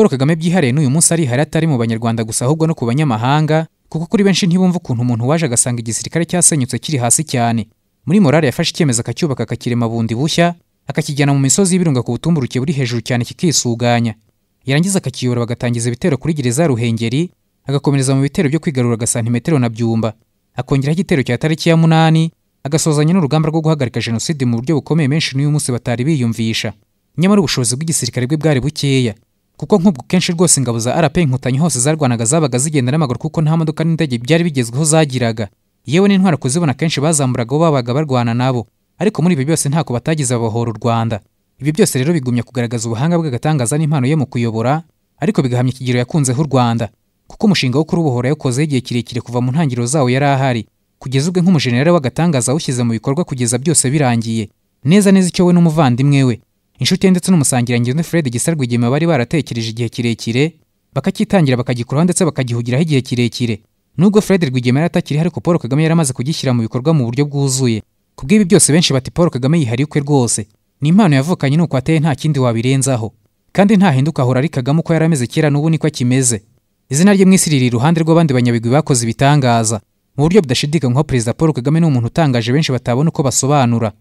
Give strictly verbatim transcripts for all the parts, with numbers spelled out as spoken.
Paul Kagame byihariye n'uyu munsi ari hari atari mu banyarwanda gusa ahubwo no ku banyamahanga, kuko kuri benshi ntibumva ukuntu umuntu waje agasanga igisirikare cyasenyutse kiri hasi cyane. Muri morale yafashe icyemezo akacyubaka kakirema bundi bushya, akakijyana mu misozi y'ibirunga ku butumburuke buri hejuru cyane kikisuganya. Yarangiza akakiyora bagatangiza ibitero kuri gereza Ruhengeri, agakomereza mu bitero byo kwigarura agasantimetero na Byumba. Akongeraho igitero cya tariki ya munani, agasozanya n'urugamba rwo guhagarika jenoside mu buryo bukomeye menshi n'uyu munsi batari biyumvisha. Nyamara ubushobozi bw'igisirikare bwe bwari bukeya, kuko nk'ubwo kenshi rwose ingabo za R P A Inkotanyi hose zarwanaga zabaga zigenda n'amaguru kuko nta modoka n'indege byari bigezweho zagiraga. Yewe n'intwara kuzibona kenshi bazamburaga babaga barwana nabo, ariko muri ibyo byose ntako batagize abahora u Rwanda. Ibi byose rero bigumya kugaragaza ubuhanga bw'agatangaza n'impano ye mu kuyobora, ariko bigahamya ikigero yakunzeho u Rwanda, kuko umushinga wo kuri ubuhora yakoze igihe kirekire kuva mu ntangiriro zawo yari ahari kugeza ubwe nk'umujenerali w'agatangaza ushyize mu bikorwa kugeza byose birangiye neza neza icyo we n'umuvandimwe we. Inshuti ndetse n'umusangirangiro ne Fred Rwigema bari baratekereje igihe kirekire, bakakitangira bakagikuraho ndetse bakagihugiraho igihe kirekire. Nubwo Fred Rwigema yatakiri hari ko Paul Kagame yaramaze kugishyira mu bikorwa mu buryo bwuzuye. Kubw'ibi byose benshi bati Paul Kagame yihariye ukwe rwose, ni impano yavukanye nuko ateye nta kindi wabirenzaho, kandi nta hinduka ahora ari Kagame uko yarameze kera n'ubu niko akimeze. Izina rye mw'isi riri iruhande rw'abandi banyabigwi bakoze ibitangaza mu buryo budashidikanywaho. Nko Perezida Paul Kagame ni umuntu utangaje benshi batabona uko basobanura.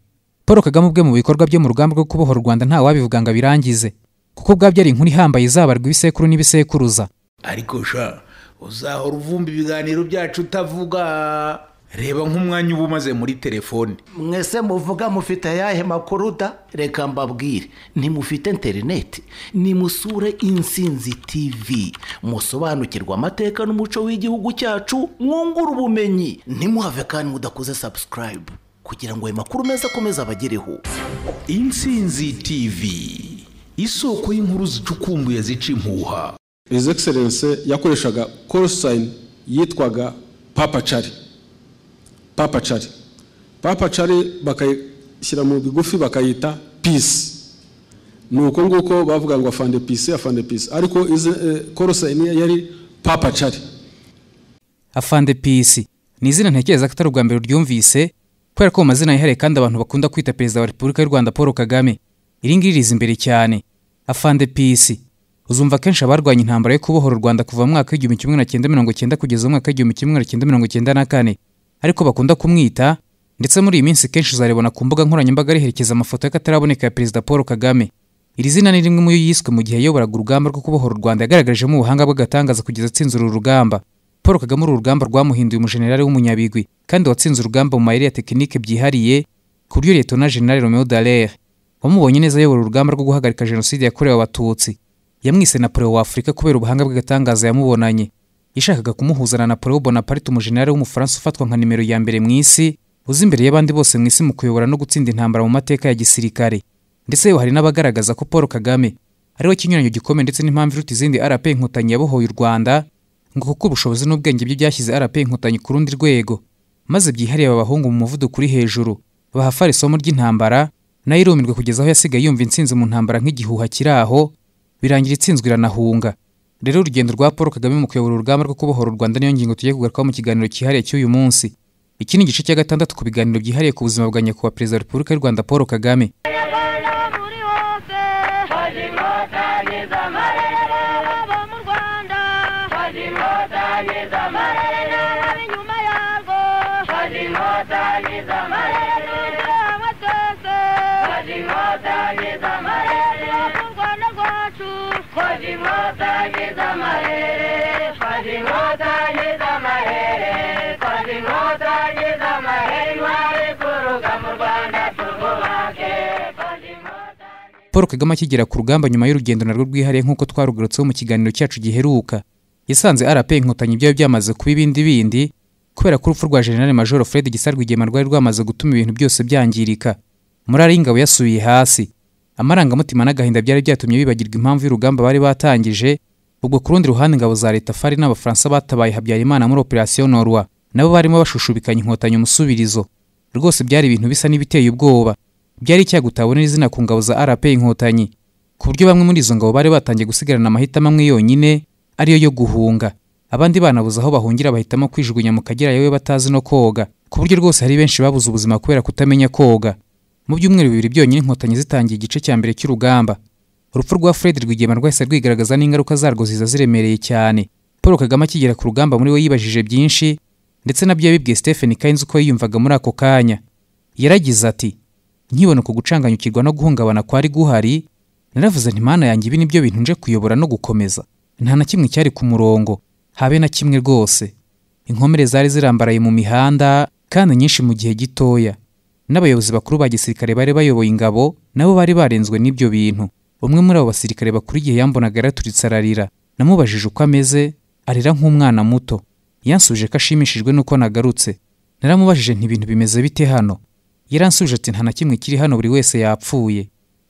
Paul Kagame ubwe mu bikorwa byo mu rugamba rwo kubohora u Rwanda nta wabivuga ngo birangize, kuko bwabyo ari inkuru ihambaye izabarwa ibisekuru n'ibisekuruza. Ariko sha uzahora uvumba ibiganiro byacu utavuga. Reba nk'umwanya ubumaze muri telefone. Mwese muvuga mufite ayahe makuru da? Reka mbabwire, ntimufite interineti, nimusure Insinzi T V, musobanukirwa amateka n'umuco w'igihugu cyacu, mwungura ubumenyi. Ntimuhave kandi mudakoze subscribe kugira ngo ayo makuru meza akomeze abagereho. Insinzi T V, isoko y'inkuru zicukumbuye zica impuha. His Excellency yakoreshaga call sign yitwaga Papa Chari. Papa Chari. Papa Chari bakayishyira mu bigufi bakayita Peace. Nuko nguko bavuga ngo afande Peace, afande Peace. Ariko izi eh, korosa ini yari Papa Chari. Afande Peace. Ni izina ntekereza ko atari ubwa mbere ryumvise, kubera ko amazina yihariye kandi abantu bakunda kwita Perezida wa Repubulika y'u Rwanda Paul Kagame. Iri ngiri riza imbere cyane. Afande Peace. Uzumva kenshi abarwanya intambara yo kubohora u Rwanda kuva mu mwaka w'igihumbi kimwe magana cyenda mirongo icyenda kugeza mu mwaka w'igihumbi kimwe magana cyenda mirongo icyenda na kane. Ariko bakunda kumwita, ndetse muri iyi minsi kenshi uzarebona ku mbuga nkoranyambaga riherekeza amafoto y'akataraboneka ya Perezida Paul Kagame. Iri zina ni rimwe mu yiswe mu gihe yoboraga urugamba rwo kubohora u Rwanda yagaragarijemo ubuhanga bw'agatangaza kugeza atsinze uru rugamba. Paul Kagame uru rugamba rwamuhinduye umujenerali w'umunyabigwi, kandi watsinze urugamba mu mayeri ya tekinike byihariye ku buryo Liyetona Jenerali Romeo Dallaire wamubonye neza ayobora urugamba rwo guhagarika jenoside yakorewe abatutsi. Yamwise Napoleon wa Afrika kubera ubuhanga bw'agatangaza yamubonanye. Yashakaga kumuhuza na Napoleon Bonaparte, umujenerali w'umufaransa ufatwa nka nimero ya mbere mu isi, uzi imbere y'abandi bose mu isi mu kuyobora no gutsinda intambara mu mateka ya gisirikare. Ndetse hari n'abagaragaza ko Paul Kagame ari we kinyuranyo gikomeye ndetse n'impamvu iruta izindi R P A Inkotanyi yabohoye u Rwanda, ngo kuko ubushobozi n'ubwenge byo byashyize R P A Inkotanyi ku rundi rwego, maze byihariye aba bahungu mu muvuduko uri hejuru bahafara isomo ry'intambara, nayo irumirwa kugeza aho yasigaye yumva intsinzi mu ntambara nk'igihuha kiraho birangira itsinzwe iranahunga. Rero urugendo rwa Paul Kagame mu kuyobora urugamba rwo kubohora u Rwanda niyo ngingo tugiye kugarukaho mu kiganiro cyihariye cy'uyu munsi. Iki ni igice cya gatandatu ku biganiro byihariye ku buzima bwa nyakubahwa Perezida wa Repubulika y'u Rwanda Paul Kagame. Paul Kagame akigera ku rugamba nyuma y'urugendo narwo rwihariye nk'uko twarugarutseho mu kiganiro cyacu giheruka, yasanze R P A Inkotanyi ibyo byamaze kuba ibindi bindi kubera ko urupfu rwa General Major Fred Rwigema rwari rwamaze gutuma ibintu byose byangirika. Morale y'ingabo yasubiye hasi, amarangamutima n'agahinda byari byatumye bibagirwa impamvu y'urugamba bari batangije. Ubwo ku rundi ruhande ingabo za leta F A R n'abafaransa batabaye Habyarimana muri Operation Norwa nabo barimo bashushubikanya Inkotanyi umusubirizo. Rwose byari ibintu bisa n'ibiteye ubwoba. Byari cyagutabona izina ku ngabo za R P A Inkotanyi, ku buryo bamwe muri izo ngabo bari batangiye gusigarana amahitamo amwe yonyine ariyo yo guhunga, abandi banabuze aho bahungira bahitamo kwijugunya mu Kagera yewe batazi no koga, ku buryo rwose hari benshi babuze ubuzima kubera kutamenya koga. Mu byumweru bibiri byonyine Inkotanyi zitangiye igice cya mbere cy'urugamba. Urupfu rwa Fred Rwigema rwahise rwigaragaza n'ingaruka zarwo ziza ziremereye cyane. Paul Kagame akigera ku rugamba muri we yibajije byinshi, ndetse nabyo yabibwiye Stephen Kinzer uko yiyumvaga muri ako kanya. Yaragize ati: "Nkibona ko gucanganyukirwa no guhungabana kwari guhari, naravuze nti Mana yanjye ibi nibyo bintu nje kuyobora no gukomeza. Nta na kimwe cyari ku murongo, habe na kimwe rwose. Inkomere zari zirambaraye mu mihanda kandi nyinshi mu gihe gitoya. N'abayobozi bakuru ba gisirikare bari bayoboye ingabo nabo bari barenzwe n'ibyo bintu. Umwe muri abo basirikare bakuru igihe yambonaga yaraturitse ararira, namubajije uko ameze, arira nk'umwana muto. Yansubije ko ashimishijwe nuko nagarutse. Naramubajije nti ibintu bimeze bite hano? Yaransubije ati nta na kimwe kiri hano, buri wese yapfuye."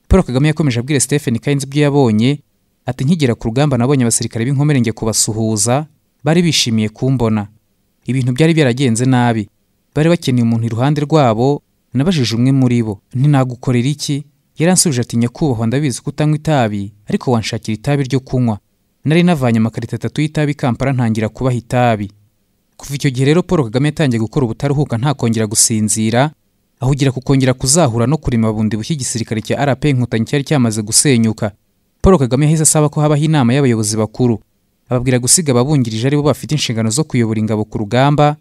Paul Kagame yakomeje abwira Stephen Kinzer ibyo yabonye, ati: "Nkigera ku rugamba nabonye abasirikare b'inkomere ngiye kubasuhuza, bari bishimiye kumbona. Ibintu byari byaragenze nabi, bari bakeneye umuntu iruhande rwabo, nabajije umwe muri bo nti nagukorera iki? Yaransubije ati nyakubahwa, ndabizi kutanywa itabi, ariko wanshakira itabi ryo kunywa. Nari navanye amakarita atatu y'itabi Kampala ntangira kubaha itabi." Kuva icyo gihe rero Paul Kagame yatangiye gukora ubutaruhuka nta kongera gusinzira, ahugira kukongera kuzahura no kurima bundi bushyi igisirikare cya R P A Inkotanyi cyari cyamaze gusenyuka. Paul Kagame yahise asaba ko habaho inama y'abayobozi bakuru, ababwira gusiga babungirije aribo bafite inshingano zo kuyobora ingabo ku rugamba.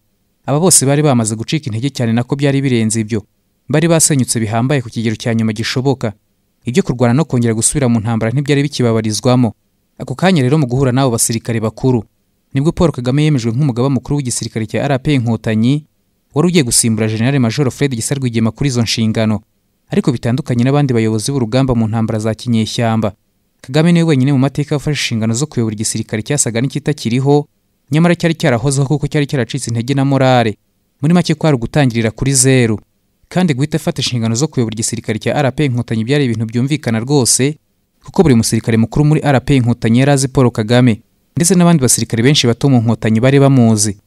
Aba bose bari bamaze gucika intege cyane nako byari birenze ibyo. Bari basenyutse bihambaye ku kigero cya nyuma gishoboka. Ibyo kurwana no kongera gusubira mu ntambara ntibyari bikibabarizwamo. Ako kanya rero mu guhura n'abo basirikare bakuru, nibwo Paul Kagame yemejwe nk'umugaba mukuru w'igisirikare cya R P A Inkotanyi, wari ugiye gusimbura General Major Fred Rwigema kuri izo nshingano. Ariko bitandukanye n'abandi bayobozi b'urugamba mu ntambara za kinyeshyamba, Kagame niwe wenyine mu mateka yafashe inshingano zo kuyobora igisirikare cyasaga n'ikitakiriho, nyamara cyari cyarahozeho kuko cyari cyaracitse intege na morale. Muri make kwari gutangirira kuri zero, kandi guhita afata inshingano zo kuyobora igisirikare cya R P A Inkotanyi byari ibintu byumvikana rwose, kuko buri musirikare mukuru muri R P A Inkotanyi yari azi Paul Kagame, ndetse n'abandi basirikare benshi bato mu Nkotanyi bari bamuzi.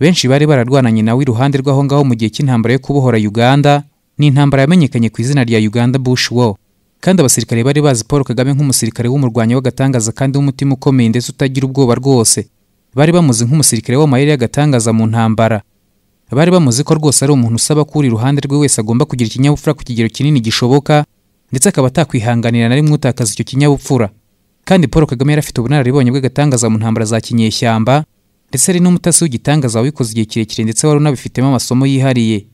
Benshi bari bararwananye nawe iruhande rwaho ngaho mu gihe cy'intambara yo kubohora Uganda, n'intambara yamenyekanye ku izina rya Uganda Bush War. Kandi abasirikare bari bazi Paul Kagame nk'umusirikare w'umurwanyi w'agatangaza kandi w'umutima ukomeye ndetse utagira ubwoba rwose. Bari bamuzi nk'umusirikare w'amayeri y'agatangaza mu ntambara. Bari bamuzi ko rwose ari umuntu usaba kuri iruhande rwe wese agomba kugira ikinyabupfura ku kigero kinini gishoboka, ndetse akaba atakwihanganira na rimwe utakaza icyo kinyabupfura. Kandi Paul Kagame yari afite ubunararibonye bw'agatangaza mu ntambara za kinyeshyamba, ndetse ari n'umutasi w'igitangaza wabikoze igihe kirekire ndetse wari unabifitemo amasomo yihariye.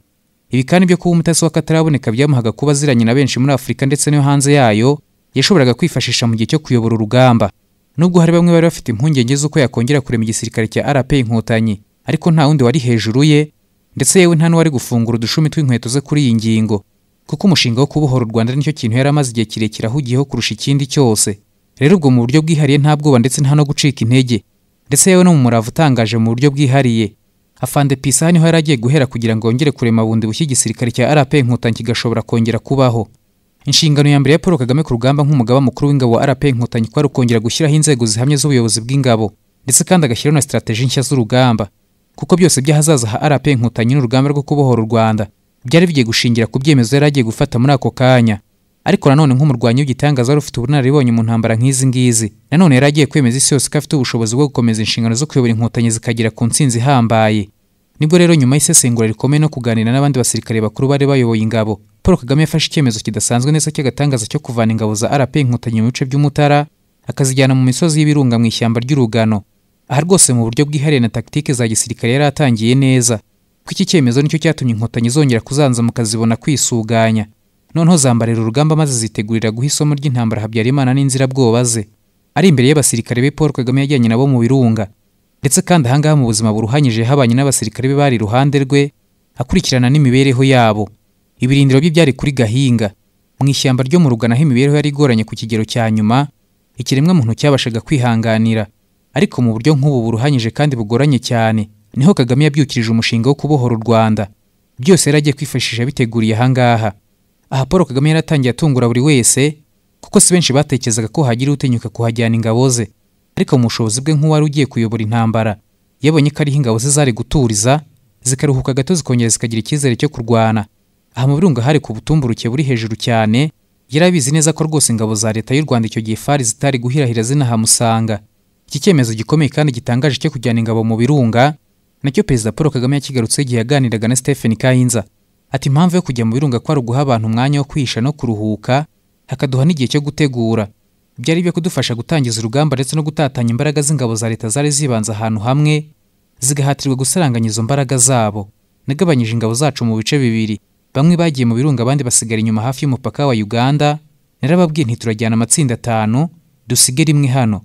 Ibi kandi byo kuba umutasi w'akataraboneka byamuhaga kuba ziranye na benshi muri Afrika ndetse no hanze yayo, yashoboraga kwifashisha mu gihe cyo kuyobora urugamba. Nubwo hari bamwe bari bafite impungenge z'uko yakongera kurema igisirikare cya R P A Inkotanyi, ariko nta wundi wari hejuru ye, ndetse yewe nta n'uwari gufungura udushumi tw'inkweto ze kuri iyi ngingo, kuko umushinga wo kubohora u Rwanda nicyo kintu yari amaze igihe kirekire ahugiyeho kurusha ikindi cyose. Rero ubwo mu buryo bwihariye nta bwoba ndetse nta no gucika intege, ndetse yewe no mu murava utangaje mu buryo bwihariye. Afande Pisa niho yaragiye guhera kugira ngo ongere kurema bundi bushyi igisirikare cya R P A Inkotanyi kigashobora kongera kubaho. Inshingano ya mbere ya Paul Kagame ku rugamba nk'umugaba mukuru w'ingabo wa R P A Inkotanyi kwari ukongera gushyiraho inzego zihamye z'ubuyobozi bw'ingabo, ndetse kandi agashyiraho na strategy nshya z'urugamba, kuko byose by'ahazaza ha R P A Inkotanyi n'urugamba rwo kubohora u Rwanda byari bigiye gushingira ku byemezo yaragiye gufata muri ako kanya. Ariko nanone nk'umurwanyi w'igitangaza ari ufite ubunararibonye mu ntambara nk'izi ngizi, nanone yaragiye kwemeza isi yose afite ubushobozi bwo gukomeza inshingano zo kuyobora Inkotanyi zikagera ku ntsinzi ihambaye. Nibwo rero nyuma y'isesengura rikomeye no kuganira n'abandi basirikare bakuru bari bayoboye ingabo, Paul Kagame yafashe icyemezo kidasanzwe neza cy'agatangaza cyo kuvana ingabo za R P A Inkotanyi mu bice by'umutara, akazijyana mu misozi y'ibirunga mu ishyamba ry'urugano. Aha rwose mu buryo bwihariye na taktike za gisirikare yaratangiye neza, kuko iki cyemezo nicyo cyatumye Inkotanyi zongera kuzanzama kazibona kwisuganya. Noneho zambarira urugamba maze zitegurira guhisomo ry'intambara Habyarimana n'inzira bwoba ze. Ari imbere y'abasirikare be Paul Kagame yajyanye nabo mu birunga, ndetse kandi ahangaha mu buzima buruhanyije habanye n'abasirikare be bari ruhande rwe, akurikirana n'imibereho yabo. Ibirindiro bye byari kuri Gahinga mu ishyamba ryo mu Rugana, aho imibereho yari igoranye ku kigero cya nyuma ikiremwa muntu cyabashaga kwihanganira. Ariko mu buryo nk'ubu buruhanyije kandi bugoranye cyane niho Kagame yabyukirije umushinga wo kubohora u Rwanda. Byose yaragiye kwifashisha biteguriye ahangaha. Aha Paul Kagame yaratangiye atungura buri wese, kuko si benshi batekerezaga ko hagira utinyuka kuhajyana ingabo ze. Ariko mu bushobozi bwe nk'uwari ugiye kuyobora intambara, yabonye ko ari ingabo ze zari guturiza, zikaruhuka gato zikongera zikagira icyizere cyo kurwana. Aha mu birunga hari ku butumburuke buri hejuru cyane, yarabizi neza ko rwose ingabo za leta y'u Rwanda icyo gihe F A R zitari guhirahira zinahamusanga. Iki cyemezo gikomeye kandi gitangaje cyo kujyana ingabo mu birunga, nacyo Perezida Paul Kagame yakigarutse igihe yaganiraga na Stephen Kinzer. Ati impamvu yo kujya mu birunga kwari guha abantu umwanya wo kwisha no kuruhuka, hakaduha n'igihe cyo gutegura. byari byo kudufasha gutangiza urugamba ndetse no gutatanya imbaraga z'ingabo za leta zari zibanza ahantu hamwe zigahatirwa gusaranganya izo mbaraga zabo. Nagabanyije ingabo zacu mu bice bibiri, bamwe bagiye mu birunga abandi basigara inyuma hafi y'umupaka wa Uganda. Narababwiye nti turajyana amatsinda atanu dusigere imwe hano.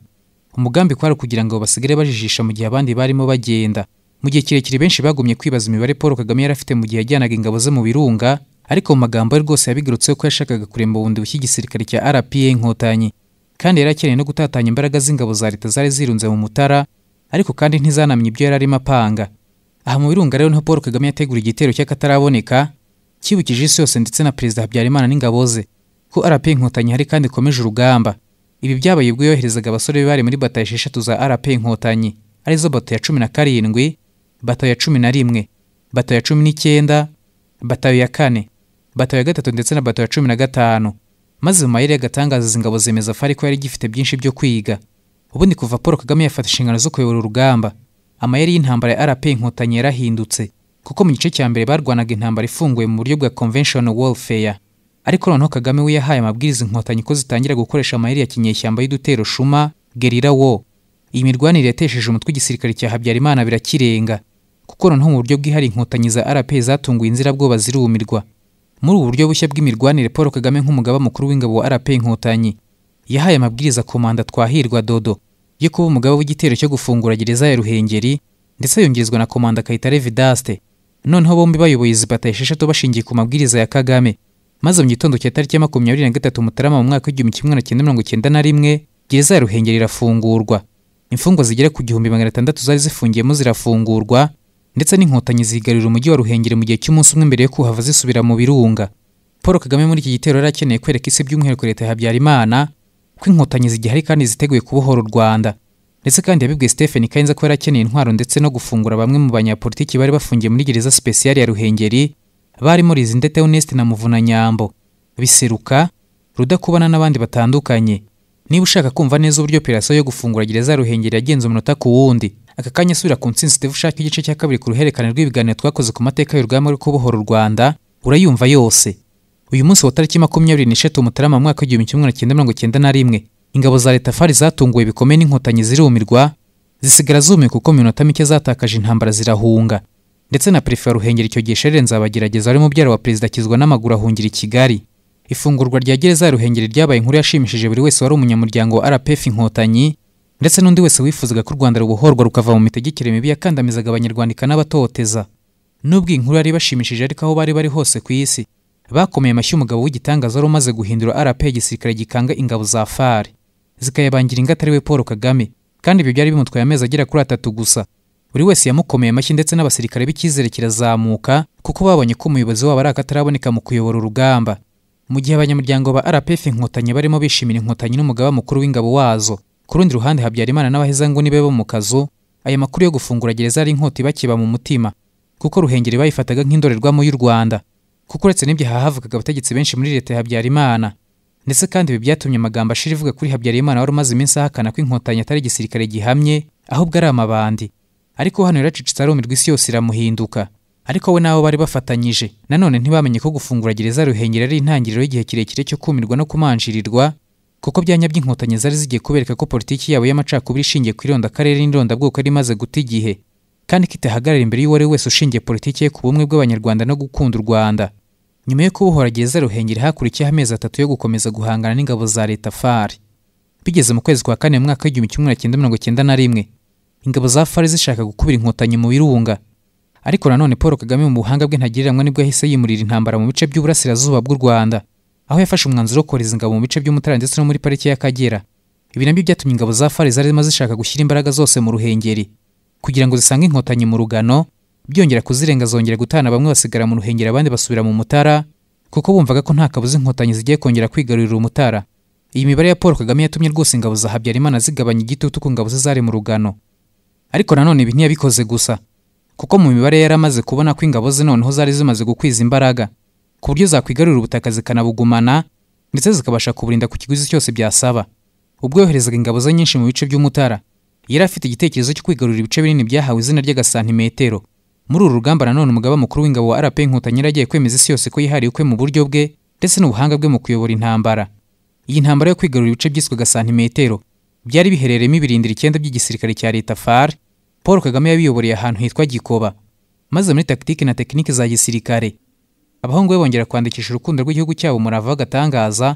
Umugambi kwari kugira ngo basigare bajijisha mu gihe abandi barimo bagenda. Mu gihe kirekire benshi bagumye kwibaza imibare Paul Kagame yari afite mu gihe yajyanaga ingabo ze mu birunga, ariko mu magambo ari rwose yabigirutse ko yashakaga kuremba ubundi bw'igisirikare cya R P A Inkotanyi, kandi yarakeneye no gutatanya imbaraga z'ingabo za leta zari zirunze mu Mutara, ariko kandi ntizanamye ibyo yari arimo apanga. Aha mu birunga rero niho Paul Kagame yategura igitero cy'akataraboneka kibukije isi yose ndetse na Perezida Habyarimana n'ingabo ze. Ku R P A Inkotanyi hari kandi ikomeje urugamba. Ibi byabaye ubwo yoherezaga abasore bari muri bataye esheshatu za R P A Inkotanyi, arizo bataye ya cumi na karindwi, bataye ya cumi na rimwe, bataye ya cumi n'icyenda, bataye ya kane, bataye ya gatatu ndetse na bataye ya cumi na gatanu. Maze Mayire agatangaza ingabo zemeza F A R ko yari gifite byinshi byo kwiga. Ubundi kuva Paul Kagame yafata inshingano zo kuyobora urugamba, amayeri y'intambara ya R P A Inkotanyi yarahindutse, kuko mu gice cya mbere barwanaga intambara ifunguye mu buryo bwa conventional warfare. Ariko noneho Kagame we yahaye amabwiriza Inkotanyi ko zitangira gukoresha amayeri ya kinyeshyamba y'udutero shuma, guerrilla war. Iyi mirwanire yatesheje umutwe w'igisirikare cya Habyarimana birakirenga, kuko noneho mu buryo bwihari Inkotanyi za R P A zatunguye inzira bwoba zirumirwa. Muri ubu buryo bushya bw'imirwanire Paul Kagame nk'umugaba mukuru w'ingabo wa R P A Inkotanyi yahaye amabwiriza komanda Twahirwa Dodo yo kuba umugaba w'igitero cyo gufungura gereza ya Ruhengeri, ndetse yongerezwa na komanda Kayitare Vidaste. Noneho bombi bayoboye izi bataye esheshatu bashingiye ku mabwiriza ya Kagame. Maze mu gitondo cya tariki ya makumyabiri na gatatu Mutarama mu mwaka w'igihumbi kimwe na cyenda mirongo icyenda na rimwe, gereza ya Ruhengeri irafungurwa. Imfungwa zigera ku gihumbi magana atandatu zari zifungiyemo zirafungurwa, ndetse n'Inkotanyi zigarurira umujyi wa Ruhengeri mu gihe cy'umunsi umwe mbere yo kuhava zisubira mu birunga. Paul Kagame muri iki gitero yarakeneye kwereka isi by'umwihariko leta ya Habyarimana ko Inkotanyi zigihari kandi ziteguye kubohora u Rwanda, ndetse kandi yabibwiye Stephen Kinzer ko yarakeneye intwaro ndetse no gufungura bamwe mu banyapolitiki bari bafungiye muri gereza special ya Ruhengeri, bari muri Izindete Ernest na Muvunanyambo, Biseruka, Rudakubana n'abandi batandukanye. Niba ushaka kumva neza uburyo operasiyo yo gufungura gereza ya Ruhengeri yagenze umunota ku wundi, aka kanya sura ku Insinzi T V ushaka igice cya kabiri ku ruhererekane rw'ibiganiro twakoze ku mateka y'urugamba rwo kubohora u Rwanda, urayumva yose. Uyu munsi wa tariki makumyabiri n'esheshatu Mutarama mu mwaka w'igihumbi kimwe na cyenda mirongo icyenda na rimwe, ingabo za leta F A R zatunguwe bikomeye n'Inkotanyi zirumirwa, zisigara zumiye kuko mu minota mike zatakaje intambara zirahunga. Ndetse na Prefe wa Ruhengeri icyo gihe Sherere Nzabagerageza ari mu byaro wa Perezida Kizwa n'amaguru ahungira i Kigali. Ifungurwa rya gereza ya Ruhengeri ryabaye inkuru yashimishije buri wese wari umunyamuryango wa R P A Inkotanyi, ndetse n'undi wese wifuzaga ko u Rwanda rubohorwa rukava mu mitegekere mibi yakandamizaga abanyarwandika n'abatoteza. Nubwo inkuru yari bashimishije, ariko aho bari bari hose ku isi bakomeye amashyi umugabo w'igitangaza wari umaze guhindura R P A igisirikare gikanga ingabo za F A R zikayabangira ingata ariwe Paul Kagame, kandi ibyo byari bimutwaye amezi agera kuri atatu gusa. Buri wese yamukomeye amashyi, ndetse n'abasirikare b'icyizere kirazamuka kuko babonye ko umuyobozi wabo ari akataraboneka mu kuyobora urugamba. Mu gihe abanyamuryango ba R P A Inkotanyi barimo bishimira Inkotanyi n'umugaba mukuru w'ingabo wazo, ku rundi ruhande Habyarimana n'abaheza ngo nibe bo mu kazo, aya makuru yo gufungura gereza ari inkota ibakiba mu mutima, kuko Ruhengeri bayifataga nk'indorerwamo y'u Rwanda, kuko uretse n'ibyo hahavukaga abategetsi benshi muri leta ya Habyarimana. Ndetse kandi ibi byatumye amagambo ashira ivuga kuri Habyarimana wari umaze iminsi ahakana ko Inkotanyi atari igisirikare gihamye ahubwo ari amabandi, ariko hano yaracicitse arumirwa isi yose iramuhinduka. Ariko we nabo bari bafatanyije. Nanone ntibamenye ko gufungura gereza Ruhengeri ari intangiriro y'igihe kirekire cyo kumirwa no kumanjirirwa, kuko byanya by'Inkotanyi zari zigiye kubereka ko politiki yabo y'amacakubiri ishingiye ku ironda karere n'indonda bwoko ari maze guta igihe, kandi kitahagarara imbere y'uwari wese ushingiye politiki ku bumwe bw'abanyarwanda no gukunda u Rwanda. Nyuma yo kubohora gereza Ruhengeri hakurikiye amezi atatu yo gukomeza guhangana n'ingabo za leta F A R. Bigeze mu kwezi kwa kane mu mwaka w'igihumbi kimwe magana cyenda mirongo icyenda na rimwe, ingabo za F A R zishaka gukubira Inkotanyi mu birunga. Ariko nanone Paul Kagame mu buhanga bwe ntagiriranywa nibwo yahise yimurira intambara mu bice by'uburasirazuba bw'u Rwanda, aho yafashe umwanzuro wo kohereza ingabo mu bice by'Umutara ndetse no muri pariki ya Kagera. Ibi nabyo byatumye ingabo za F A R zari zimaze zishaka gushyira imbaraga zose mu Ruhengeri kugira ngo zisange Inkotanyi mu rugano, byongera kuzirenga zongera gutana, bamwe basigara mu Ruhengeri abandi basubira mu Mutara, kuko bumvaga ko nta kabuza Inkotanyi zigiye kongera kwigarurira Umutara. Iyi mibare ya Paul Kagame yatumye rwose ingabo za Habyarimana zigabanya igitutu ku ngabo zari mu rugano. Ariko nanone ibi ntiyabikoze gusa, kuko mu mibare yaramaze kubona ko ingabo ze noneho zari zimaze gukwiza imbaraga ku buryo zakwigarurira ubutaka zikanabugumana, ndetse zikabasha kuburinda ku kiguzi cyose byasaba. Ubwo yoherezaga ingabo ze nyinshi mu bice by'Umutara, yari afite igitekerezo cyo kwigarurira ibice binini byahawe izina ry'agasantimetero. Muri uru rugamba nanone umugaba mukuru w'ingabo wa R P A Inkotanyi agiye kwemeza isi yose ko yihariye ukwe mu buryo bwe ndetse n'ubuhanga bwe mu kuyobora intambara. Iyi ntambara yo kwigarurira ibice byiswaga santimetero byari bihereremo ibirindiro icyenda by'igisirikare cya leta F A R. Paul Kagame yabiyoboreye ahantu hitwa Gikoba, maze muri taktike na tekinike za gisirikare abahungu be bongera kwandikisha urukundo rw'igihugu cyabo murava gatangaza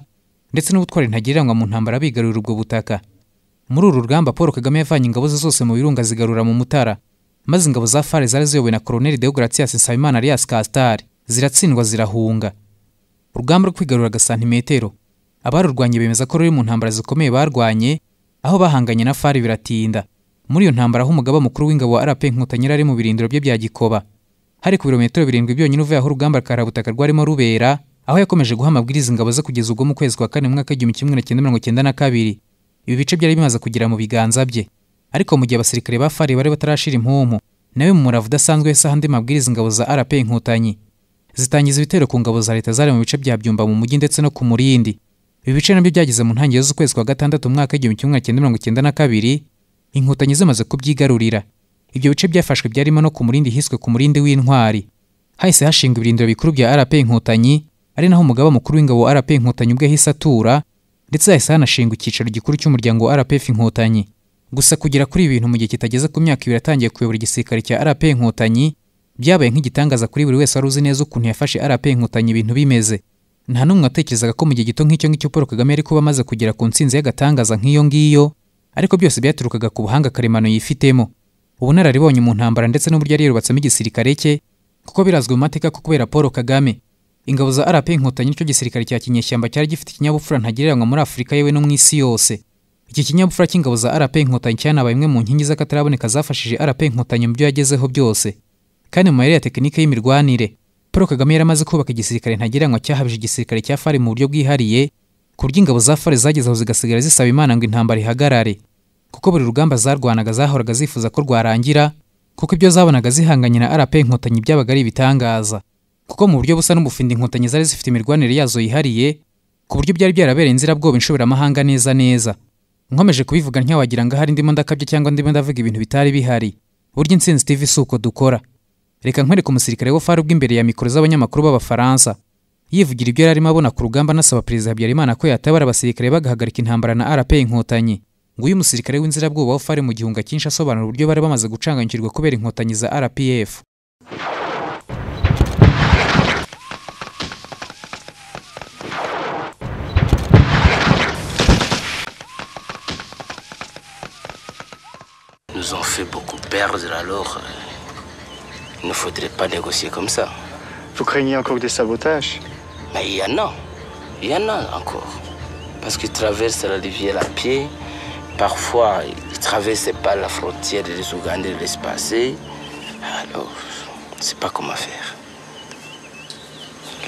ndetse n'ubutwari ntagereranywa mu ntambara bigarurira ubwo butaka. Muri uru rugamba Paul Kagame yavanye ingabo ze zose mu birunga zigarura mu Mutara, maze ingabo za F A R zari ziyobowe na Colonel Deogratias Nsabimana alias Kastari ziratsindwa zirahunga. Urugamba rwo kwigarurira gasantimetero abarurwanye bemeza ko ruri mu ntambara zikomeye barwanye aho bahanganye na F A R biratinda. Muri iyo ntambara aho umugaba mukuru w'ingabo wa R P A Inkotanyi ari mu birindiro bye bya Gikoba, hari ku birometero birindwi byonyine uvuye aho urugamba karabutaka rwarimo rubera, aho yakomeje guha amabwiriza ingabo ze kugeza ubwo mu kwezi kwa kane mu mwaka igihumbi kimwe magana cyenda mirongo icyenda na kabiri ibi bice byari bimaze kugera mu biganza bye. Ariko mu gihe abasirikare ba F A R bari batarashira impumu, nawe mu muravu udasanzwe yasaha andi mabwiriza ingabo za R P A Inkotanyi zitangiza ibitero ku ngabo za leta zari mu bice bya Byumba mu mujyi ndetse no ku Murindi. Ibi bice nabyo byagize mu ntangiriro z'ukwezi kwa gatandatu mu mwaka igihumbi kimwe magana cyenda mirongo icyenda na kabiri Inkotanyi zamaze kubyigarurira. Ibyo bice byafashwe byarimo no ku Murindi hiswe ku Murindi w'intwari, hahise hashinga ibirindiro bikuru bya R P A Inkotanyi ari naho umugaba mukuru w'ingabo wa R P A Inkotanyi ubwe hisa atura, ndetse hahise hanashinga icyicaro gikuru cy'umuryango wa R P F Inkotanyi. Gusa kugira kuri ibi bintu mu gihe kitageze ku myaka ibiri atangiye kuyobora igisirikare cya R P A Inkotanyi byabaye nk'igitangaza kuri buri wese wari uzi neza ukuntu yafashe R P A Inkotanyi ibintu bimeze. Nta n'umwe watekerezaga ko mu gihe gito nk'icyo ngicyo Paul Kagame yari kuba amaze kugera ku ntsinzi y'agatangaza nk'iyo ngiyo, ariko byose byaturukaga ku buhanga karemano yifitemo, ubunararibonye mu ntambara ndetse n'uburyo yari yarubatsemo igisirikare cye, kuko birazwe mu mateka ko kubera Paul Kagame ingabo za R P A Inkotanyi nicyo gisirikare cya kinyeshyamba cyari gifite ikinyabupfura ntagereranywa muri Afurika yewe no mu isi yose. Iki kinyabupfura cy'ingabo za R P A Inkotanyi cyanabaye imwe mu nkingi z'akataraboneka zafashije R P A Inkotanyi mu byo yagezeho byose. Kandi mu mayeri ya tekinike y'imirwanire Paul Kagame yaramaze kubaka igisirikare ntagereranywa cyahabije igisirikare cya F A R mu buryo bwihariye, kurya ingabo za F A R zagezeho zigasigara zisaba Imana ngo intambara ihagarare, kuko buri rugamba zarwanaga zahoraga zifuza ko rwarangira, kuko ibyo zabonaga zihanganye na R P A Inkotanyi byabaga ari bitangaza. Kuko mu buryo busa n'umufindi Inkotanyi zari zifite imirwanire yazo yihariye ku buryo byari byarabereye inzira bwoba inshobora mahanga neza neza. Nkomeje kubivuga ntyawagira ngo hari ndimo ndakabye cyangwa ndimo ndavuga ibintu bitari bihari. Burya Insinzi T V suko dukora. Reka nkwereke umusirikare wa F A R imbere ya mikoro z'abanyamakuru b'Abafaransa yivugira ibyo yarimo abona ku rugamba, nasaba Perezida Habyarimana ko yatabara abasirikare bagahagarika intambara na R P A Inkotanyi. Nguyu umusirikare w'inzira bwoba wa F A R mu gihunga cyinshi asobanura uburyo bari bamaze gucanganyikirwa kubera Inkotanyi za R P F. Nous ont fait beaucoup perdre, alors il ne faudrait pas négocier comme ça. Vous craignez encore des sabotages? Mais il y en a, il y en a encore. Parce qu'ils traversent la rivière à pied, parfois ils ne traversent pas la frontière des Ougandais, de l'espace. Alors, je ne sais pas comment faire.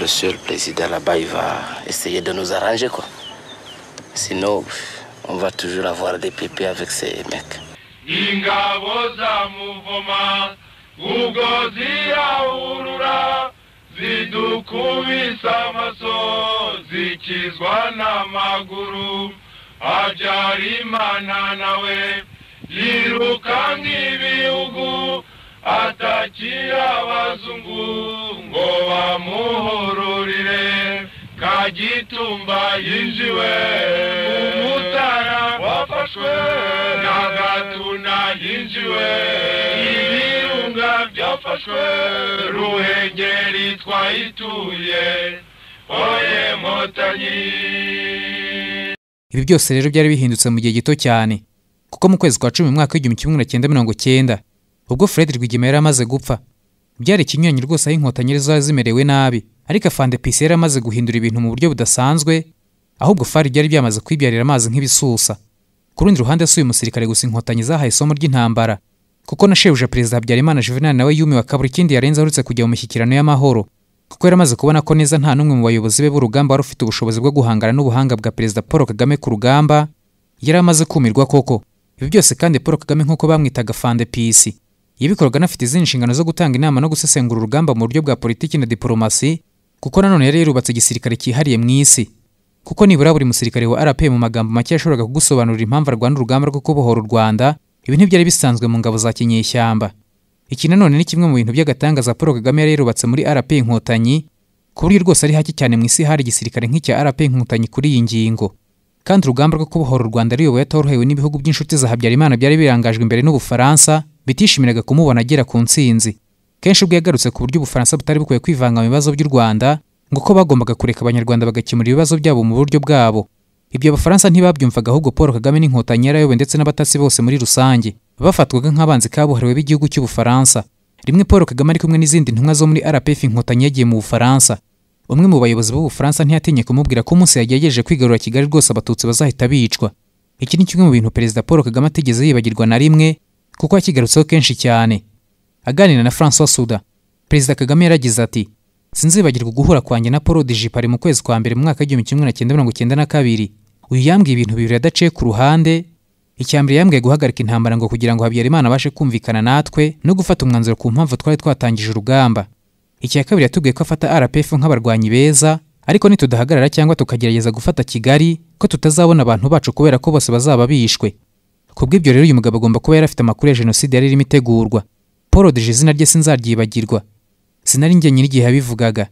Le seul président là-bas, il va essayer de nous arranger, quoi. Sinon, on va toujours avoir des pépés avec ces mecs. Ingabo za Muvoma ubwo zirahurura zidukubisa amaso zikizwa n'amaguru. Habyarimana nawe yiruka nk'ibihugu atakira abazungu ngo bamuhururire. Kagitumba yinjiwe Mutara wafashwe, Nagatuna yinjiwe ibirunga byafashwe, Ruhengeri twayituye oye Motanyi. Ibi byose rero byari bihindutse mu gihe gito cyane, kuko mu kwezi kwa cumi mwaka igihumbi kimwe magana cyenda mirongo icyenda ubwo Fred Rwigema yari amaze gupfa, byari ikinyuranyo rwose aho Inkotanyi zari zimerewe nabi. Ariko Fande P C yari amaze guhindura ibintu mu buryo budasanzwe, ahubwo F A R byari byamaze kwibyarira amazi nk'ibisusa. Ku rundi ruhande asuye umusirikare gusa Inkotanyi zahaye isomo ry'intambara, kuko nashebuja Perezida Habyarimana Juvenal nawe yumi wa kabura ikindi yarenze arutse kujya mu mishyikirano y'amahoro, kuko yari amaze kubona ko neza nta n'umwe mu bayobozi be b'urugamba wari ufite ubushobozi bwo guhangana n'ubuhanga bwa Perezida Paul Kagame ku rugamba yari amaze kumirwa koko. Ibi byose kandi Paul Kagame nk'uko bamwitaga Fande P C yabikoraga anafite izindi nshingano zo gutanga inama no gusesengura urugamba mu buryo bwa politiki na diplomasi, kuko nanone yari yarubatse igisirikare cyihariye mu isi. Kuko nibura buri musirikare wa R P A mu magambo make yashoboraga kugusobanurira impamvu arwana urugamba rwo kubohora u Rwanda, ibi ntibyari bisanzwe mu ngabo za kinyeshyamba. Iki nanone ni kimwe mu bintu by'agatangaza Paul Kagame yari yarubatse muri R P A Inkotanyi, ku buryo rwose ari hake cyane mu isi hari igisirikare nk'icya R P A Inkotanyi kuri iyi ngingo. kandi urugamba rwo kubohora u Rwanda riyoboye atorohewe n'ibihugu by'inshuti za Habyarimana byari birangajwe imbere n'u Bufaransa bitishimiraga kumubona agera ku ntsinzi. Kenshi ubwo yagarutse ku buryo Ubufaransa butari bukwiye kwivanga mu bibazo by'u Rwanda ngo ko bagombaga kureka abanyarwanda bagakemura ibibazo byabo mu buryo bwabo. Ibyo Abafaransa ntibabyumvaga ahubwo Paul Kagame n'Inkotanyi yarayoboye ndetse n'abatasi bose muri rusange bafatwaga nk'abanzi kabuhariwe b'igihugu cy'u Bufaransa. Rimwe Paul Kagame ari kumwe n'izindi ntumwa zo muri R P A Inkotanyi yagiye mu Bufaransa. Umwe mu bayobozi b'u Bufaransa ntiyatinye kumubwira ko umunsi yagerageje kwigarura Kigali rwose abatutsi bazahita bicwa. Iki ni kimwe mu bintu Perezida Paul Kagame atigeze yibagirwa na rimwe kuko yakigarutseho kenshi cyane. Aganira na François Soudan, Perezida Kagame yaragize ati: "Sinzibagirwa guhura kwanjye na Paul Dijipari mu kwezi kwa mbere mu mwaka igihumbi kimwe magana cyenda mirongo icyenda na kabiri. Uyu yambwiye ibintu bibiri adaciye ku ruhande. Icyambere yambwiye guhagarika intambara ngo kugira ngo Habyarimana abashe kumvikana natwe no gufata umwanzuro ku mpamvu twari twatangije urugamba. Iki kabiri yatubwiye ko afata R P F nk'abarwanyi beza, ariko nitudahagarara cyangwa tukagerageza gufata Kigali ko tutazabona abantu bacu kubera ko bose bazaba bishwe. Kubw'ibyo rero uyu mugabo agomba kuba yarafite amakuru ya jenoside yari irimo itegurwa. Paul Dije izina rye sinzaryibagirwa. Sinari njye nyiri gihe yabivugaga.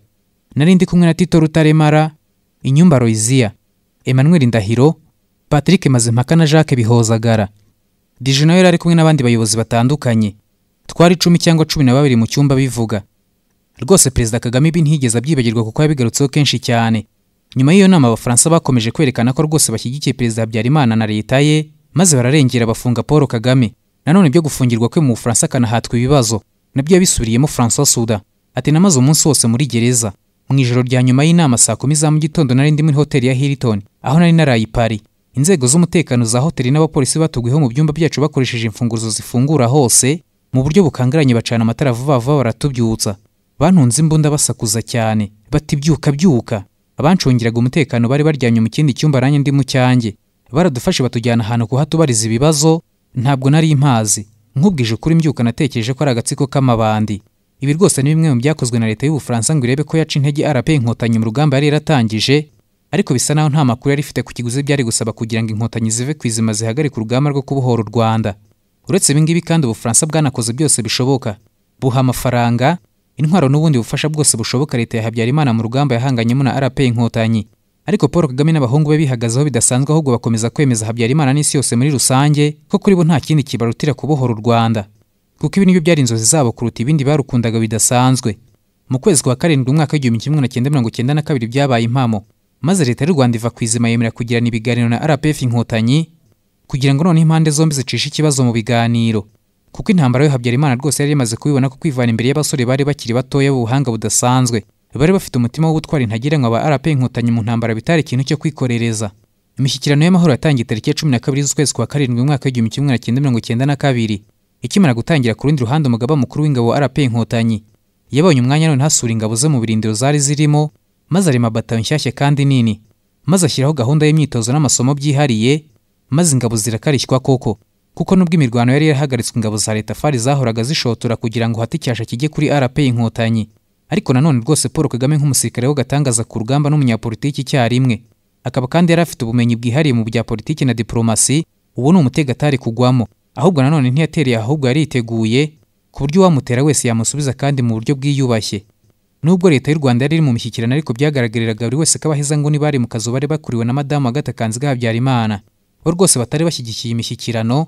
Nari ndi kumwe na Tito Rutaremara, Inyumba Roizia, Emmanuel Ndahiro, Patrick Mazimpaka na Jacques Bihozagara. Dije nawe yari kumwe n'abandi bayobozi batandukanye. Twari icumi cyangwa cumi na babiri mu cyumba bivuga." Rwose Perezida Kagame bintigeze abyibagirwa kuko yabigarutseho kenshi cyane. Nyuma y'iyo nama Abafaransa bakomeje kwerekana ko rwose bashyigikiye Perezida Habyarimana na leta ye, maze bararengera bafunga Paul Kagame. Nanone byo gufungirwa kwe mu Bufaransa kanahatwa ibibazo nabyo yabisubiriyemo François Soudan. Ati: "Namaze umunsi wose muri gereza. Mu ijoro rya nyuma y'inama saa kumi za mu gitondo nari ndi muri hoteli ya Hilton, aho nari naraye i Paris. Inzego z'umutekano za hoteli n'abapolisi batugwiho mu byumba byacu bakoresheje imfunguzo zifungura hose mu buryo bukangaranye, bacana amatara vuba vuba baratubyutsa. Bantunze imbunda basakuza cyane bati byuka byuka. Abancungiraga umutekano bari baryanye mu kindi cyumba ranye ndi mu cyange. Baradufashe batujyana ahantu ku hatubariza ibibazo. Ntabwo nari impazi. Nkubwije ukuri mbyuka natekereje ko ari agatsiko k'amabandi." Ibi rwose ni bimwe mu byakozwe na leta y'u Bufaransa ngo irebe ko yaca intege R P A Inkotanyi mu rugamba yari yaratangije, ariko bisa naho nta makuru yari ifite ku kiguzi byari gusaba kugira ngo Inkotanyi zive kwizima zihagarika urugamba rwo kubohora u Rwanda. Uretse ibingibi kandi Ubufaransa bwanakoze byose bishoboka, buha amafaranga, intwaro n'ubundi bufasha bwose bushoboka leta ya Habyarimana mu rugamba yahanganyemo na R P A Inkotanyi. Ariko Paul Kagame n'abahungu be bihagazeho bidasanzwe ahubwo bakomeza kwemeza Habyarimana n'isi yose muri rusange ko kuri bo nta kindi kibarutira kubohora u Rwanda, kuko ibi nibyo byari inzozi zabo kuruta ibindi barukundaga bidasanzwe. Mu kwezi kwa karindwi umwaka igihumbi kimwe magana cyenda mirongo icyenda na kabiri byabaye impamo, maze leta y'u Rwanda iva kwizima yemera kugirana ibiganiro na R P F Inkotanyi kugira ngo none impande zombi zicishe ikibazo mu biganiro, kuko intambara yo Habyarimana rwose yari yamaze kubibona ko kwivana imbere y'abasore bari bakiri batoya b'ubuhanga budasanzwe, bari bafite umutima wo gutwara intagira ngo aba R P F Inkotanyi mu ntambara bitari ikintu cyo kwikorereza. Imishyikirano y'amahoro yatangiye tariki ya cumi na kabiri z'ukwezi kwa karindwi umwaka igihumbi kimwe magana cyenda mirongo icyenda na kabiri. Ikimara gutangira ku rundi ruhande umugaba mukuru w'ingabo R P A Inkotanyi yabonye umwanya none hasura ingabo ze mu birindiro zari zirimo, maze arema batayo nshyashya kandi nini, maze ashyiraho gahunda y'imyitozo n'amasomo byihariye, maze ingabo zirakarishywa koko, kuko nubwo imirwano yari yarahagaritswe ingabo za leta F A R zahoraga zishotora kugira ngo haticyasha kijye kuri R P A Inkotanyi. Ariko nanone rwose Paul Kagame nk'umusirikare w'agatangaza ku rugamba n'umunyapolitiki icyarimwe, akaba kandi yari afite ubumenyi bwihariye mu bya politiki na diplomasi, ubu ni umutegatari kugwamo. Ahubwo nanone ntiyatereye ahubwo yariteguye ku buryo wamutera wese yamusubiza kandi mu buryo bwiyubashye. Nubwo leta y'u Rwanda yari mu mishyikirano ariko byagaragariraga buri wese kabaheza ngo ni bari mu kazo bari bakuriwe na madamu Agatakanzi Habyarimana. Bo rwose batari bashyigikiye imishyikirano,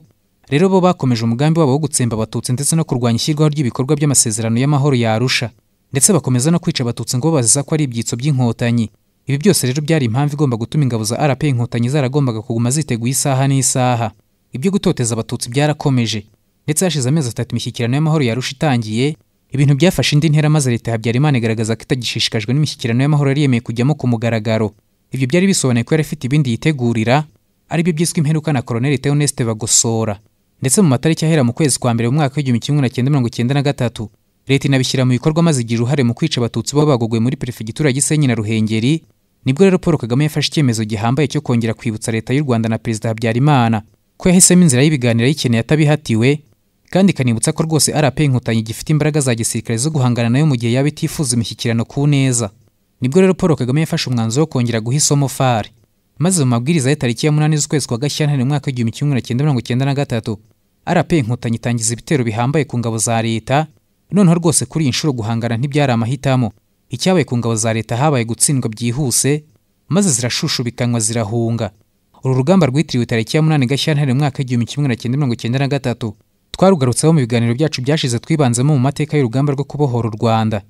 rero bo bakomeje umugambi wabo wo gutsemba abatutsi ndetse no kurwanya ishyirwaho ry'ibikorwa by'amasezerano y'amahoro ya Arusha, ndetse bakomeza no kwica abatutsi ngo baziza ko ari ibyitso by'Inkotanyi. Ibi byose rero byari impamvu igomba gutuma ingabo za R P A Inkotanyi zaragombaga kuguma ziteguye isaha n'isaha. Ibyo gutoteza abatutsi byarakomeje, ndetse hashize amezi atatu imishyikirano y'amahoro ya Arusha itangiye, ibintu byafashe indi ntera maze leta Habyarimana igaragaza ko itagishishikajwe n'imishyikirano y'amahoro yari yemeye kujyamo ku mugaragaro. Ibyo byari bisobanuye ko yari afite ibindi yitegurira, ari byo byiswe imperuka na Colonel Ernest Bagosora. Ndetse mu matariki ahera mu kwezi kwa mbere mu mwaka igihumbi kimwe magana cyenda mirongo icyenda na gatatu leta inabishyira mu bikorwa maze igira uruhare mu kwica abatutsi bo bagogwe muri Perefegitura ya Gisenyi na Ruhengeri. Nibwo rero Paul Kagame yafashe icyemezo gihambaye cyo kongera kwibutsa leta y'u Rwanda na Perezida Habyarimana ko yahisemo inzira y'ibiganiro y'ikeneye atabihatiwe, kandi kanibutsa ko rwose R P A Inkotanyi gifite imbaraga za gisirikare zo guhangana nayo mu gihe yaba itifuza imishyikirano ku neza. Nibwo rero Paul Kagame yafashe umwanzuro wo kongera guhisamo F A R, maze mu mabwiriza y'itariki ya munani z'ukwezi kwa Gashyantare mu mwaka igihumbi kimwe magana cyenda mirongo icyenda na gatatu R P A Inkotanyi itangiza ibitero bihambaye ku ngabo za leta. Noneho rwose kuri iyi nshuro guhangana ntibyari amahitamo, icyabaye ku ngabo za leta habaye gutsindwa byihuse, maze zirashushubikanwa zirahunga. Uru rugamba rwitiriwe tariki ya munani Gashyantare mu mwaka w'igihumbi kimwe magana cyenda mirongo icyenda na gatatu. Twarugarutseho mu biganiro byacu byashize twibanzemo mu mateka y'urugamba rwo kubohora u Rwanda.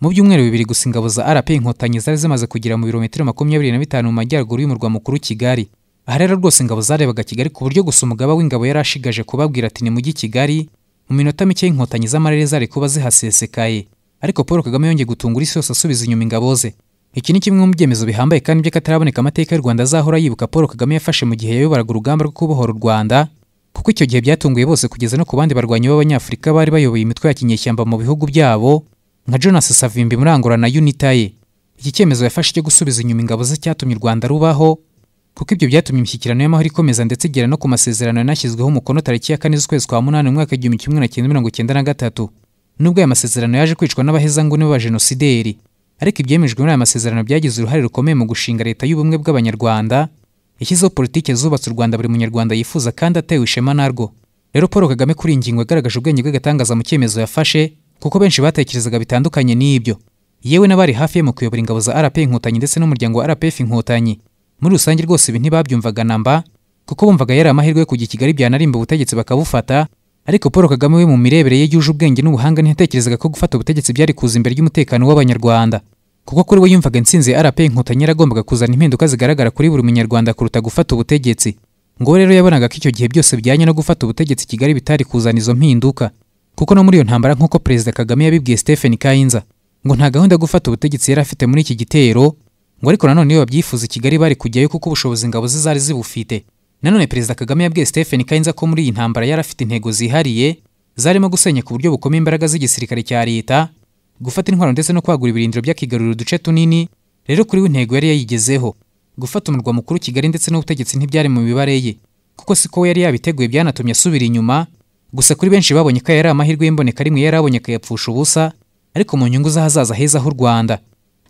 Mu byumweru bibiri gusa ingabo za R P A Inkotanyi zari zimaze kugera mu birometero makumyabiri na bitanu mu majyaruguru y'umurwa mukuru Kigali. Aha rero rwose ingabo zarebaga Kigali ku buryo gusa umugaba w'ingabo yarashigaje kubabwira ati ni mujyi Kigali. Mu minota mike Inkotanyi z'amarere zari kuba zihasesekaye. Ariko Paul Kagame yongeye gutungura isi yose asubiza inyuma ingabo ze. Iki ni kimwe mu byemezo bihambaye kandi by'akataraboneka amateka y'u Rwanda azahora yibuka Paul Kagame yafashe mu gihe yayoboraga urugamba rwo kubohora u Rwanda, kuko icyo gihe byatunguye bose kugeza no ku bandi barwanyi b'Abanyafurika bari bayoboye imitwe ya kinyeshyamba mu bihugu byabo nka Jonas Savimbi Murangura na Unitaye. Iki cyemezo yafashe cyo gusubiza inyuma ingabo ze cyatumye u Rwanda rubaho, kuko ibyo byatumye imishyikirano y'amahoro ikomeza ndetse igera no ku masezerano yanashyizweho umukono tariki ya kane z'ukwezi kwa munani mu mwaka w'igihumbi kimwe magana cyenda mirongo icyenda na gatatu. Nubwo aya masezerano yaje kwicwa n'abahezanguni b'abajenosideri, ariko ibyemejwe muri aya masezerano byagize uruhare rukomeye mu gushinga leta y'ubumwe bw'abanyarwanda, ishyizeho politike zubatse u Rwanda buri munyarwanda yifuza kandi atewe ishema narwo. Rero Paul Kagame kuri iyi ngingo yagaragaje ubwenge bw'agatangaza mu cyemezo yafashe, kuko benshi batekerezaga bitandukanye n'ibyo. Yewe n'abari hafi ye mu kuyobora ingabo za R P A Inkotanyi ndetse n'umuryango wa R P F Inkotanyi. Muri rusange rwose ibi ntibabyumvaga namba, kuko bumvaga yari amahirwe yo kujya i Kigali byanarimba ubutegetsi bakabufata. Ariko Paul Kagame we mu mirebere ye yuje ubwenge n'ubuhanga ntiyatekerezaga ko gufata ubutegetsi byari kuza imbere y'umutekano w'abanyarwanda, kuko kuri we yumvaga Insinzi R P A Inkotanyi yaragombaga kuzana impinduka zigaragara kuri buri munyarwanda kuruta gufata ubutegetsi. Ngo rero yabonaga ko icyo gihe byose byanye no gufata ubutegetsi Kigali bitari kuzana izo mpinduka, kuko no muri iyo ntambara nk'uko Perezida Kagame yabibwiye Stephen Kinzer, ngo nta gahunda gufata ubutegetsi yari afite muri iki gitero, ngo ariko nanone iyo babyifuza Kigali bari kujyayo kuko ubushobozi ingabo ze zari zibufite. Nanone Perezida Kagame yabwiye Stephen Kinzer ko muri iyi ntambara yari afite intego zihariye zarimo gusenya ku buryo bukomeye imbaraga z'igisirikare cya leta, gufata intwaro ndetse no kwagura ibirindiro by'akigarurira uduce tunini. Rero kuri we intego yari yayigezeho, gufata umurwa mukuru Kigali ndetse n'ubutegetsi ntibyari mu mibare ye, kuko siko yari yabiteguye byanatumye asubira inyuma. Gusa kuri benshi babonye ko yari amahirwe y'imboneka rimwe yari aboneka yapfusha ubusa, ariko mu nyungu z'ahazaza heza h'u Rwanda.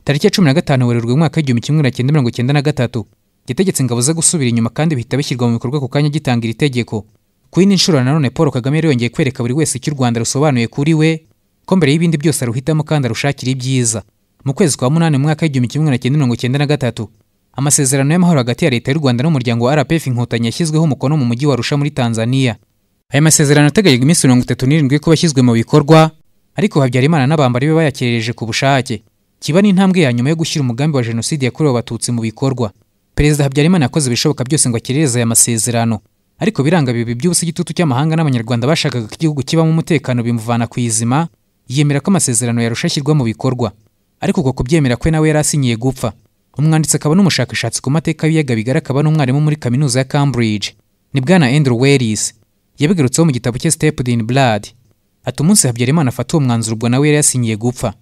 Tariki ya cumi na gatanu Werurwe mwaka w'igihumbi kimwe magana cyenda mirongo icyenda na gatatu gitegetse ingabo ze gusubira inyuma kandi bihita bishyirwa mu bikorwa ku kanya gitangira itegeko. Ku yindi nshuro nanone Paul Kagame yari yongeye kwereka buri wese cy'u Rwanda rusobanuye kuri we ko mbere y'ibindi byose aruhitamo kandi arushakira ibyiza. Mu kwezi kwa munani mu mwaka w'igihumbi kimwe magana cyenda mirongo icyenda na gatatu, amasezerano y'amahoro hagati ya leta y'u Rwanda n'umuryango wa R P F Inkotanyi yashyizweho umukono mu mujyi wa Arusha muri Tanzania. Aya masezerano ateganyijwe iminsi mirongo itatu n'irindwi ko bashyizwe mu bikorwa, ariko Habyarimana n'abambari be bayakerereje ku bushake. Kiba ni intambwe ya nyuma yo gushyira umugambi wa jenoside yakorewe abatutsi mu bikorwa. Perezida Habyarimana yakoze ibishoboka byose ngo akirereze aya masezerano, ariko biranga bibi by'ubusa igitutu cy'amahanga n'abanyarwanda bashakaga igihugu kibamo umutekano bimuvana ku izima. Yemera ko amasezerano yarusha ashyirwa mu bikorwa, ariko uko kubyemera kwe nawe yarasinyiye gupfa. Umwanditsi akaba n'umushakashatsi ku mateka y'ibiyaga bigari akaba n'umwarimu muri kaminuza ya Cambridge ni Bwana Andrew Wells, yabigarutseho mu gitabo cye Steeped in Blood. Ati umunsi Habyarimana afata uwo mwanzuro ubwo nawe yari yasinyiye gupfa,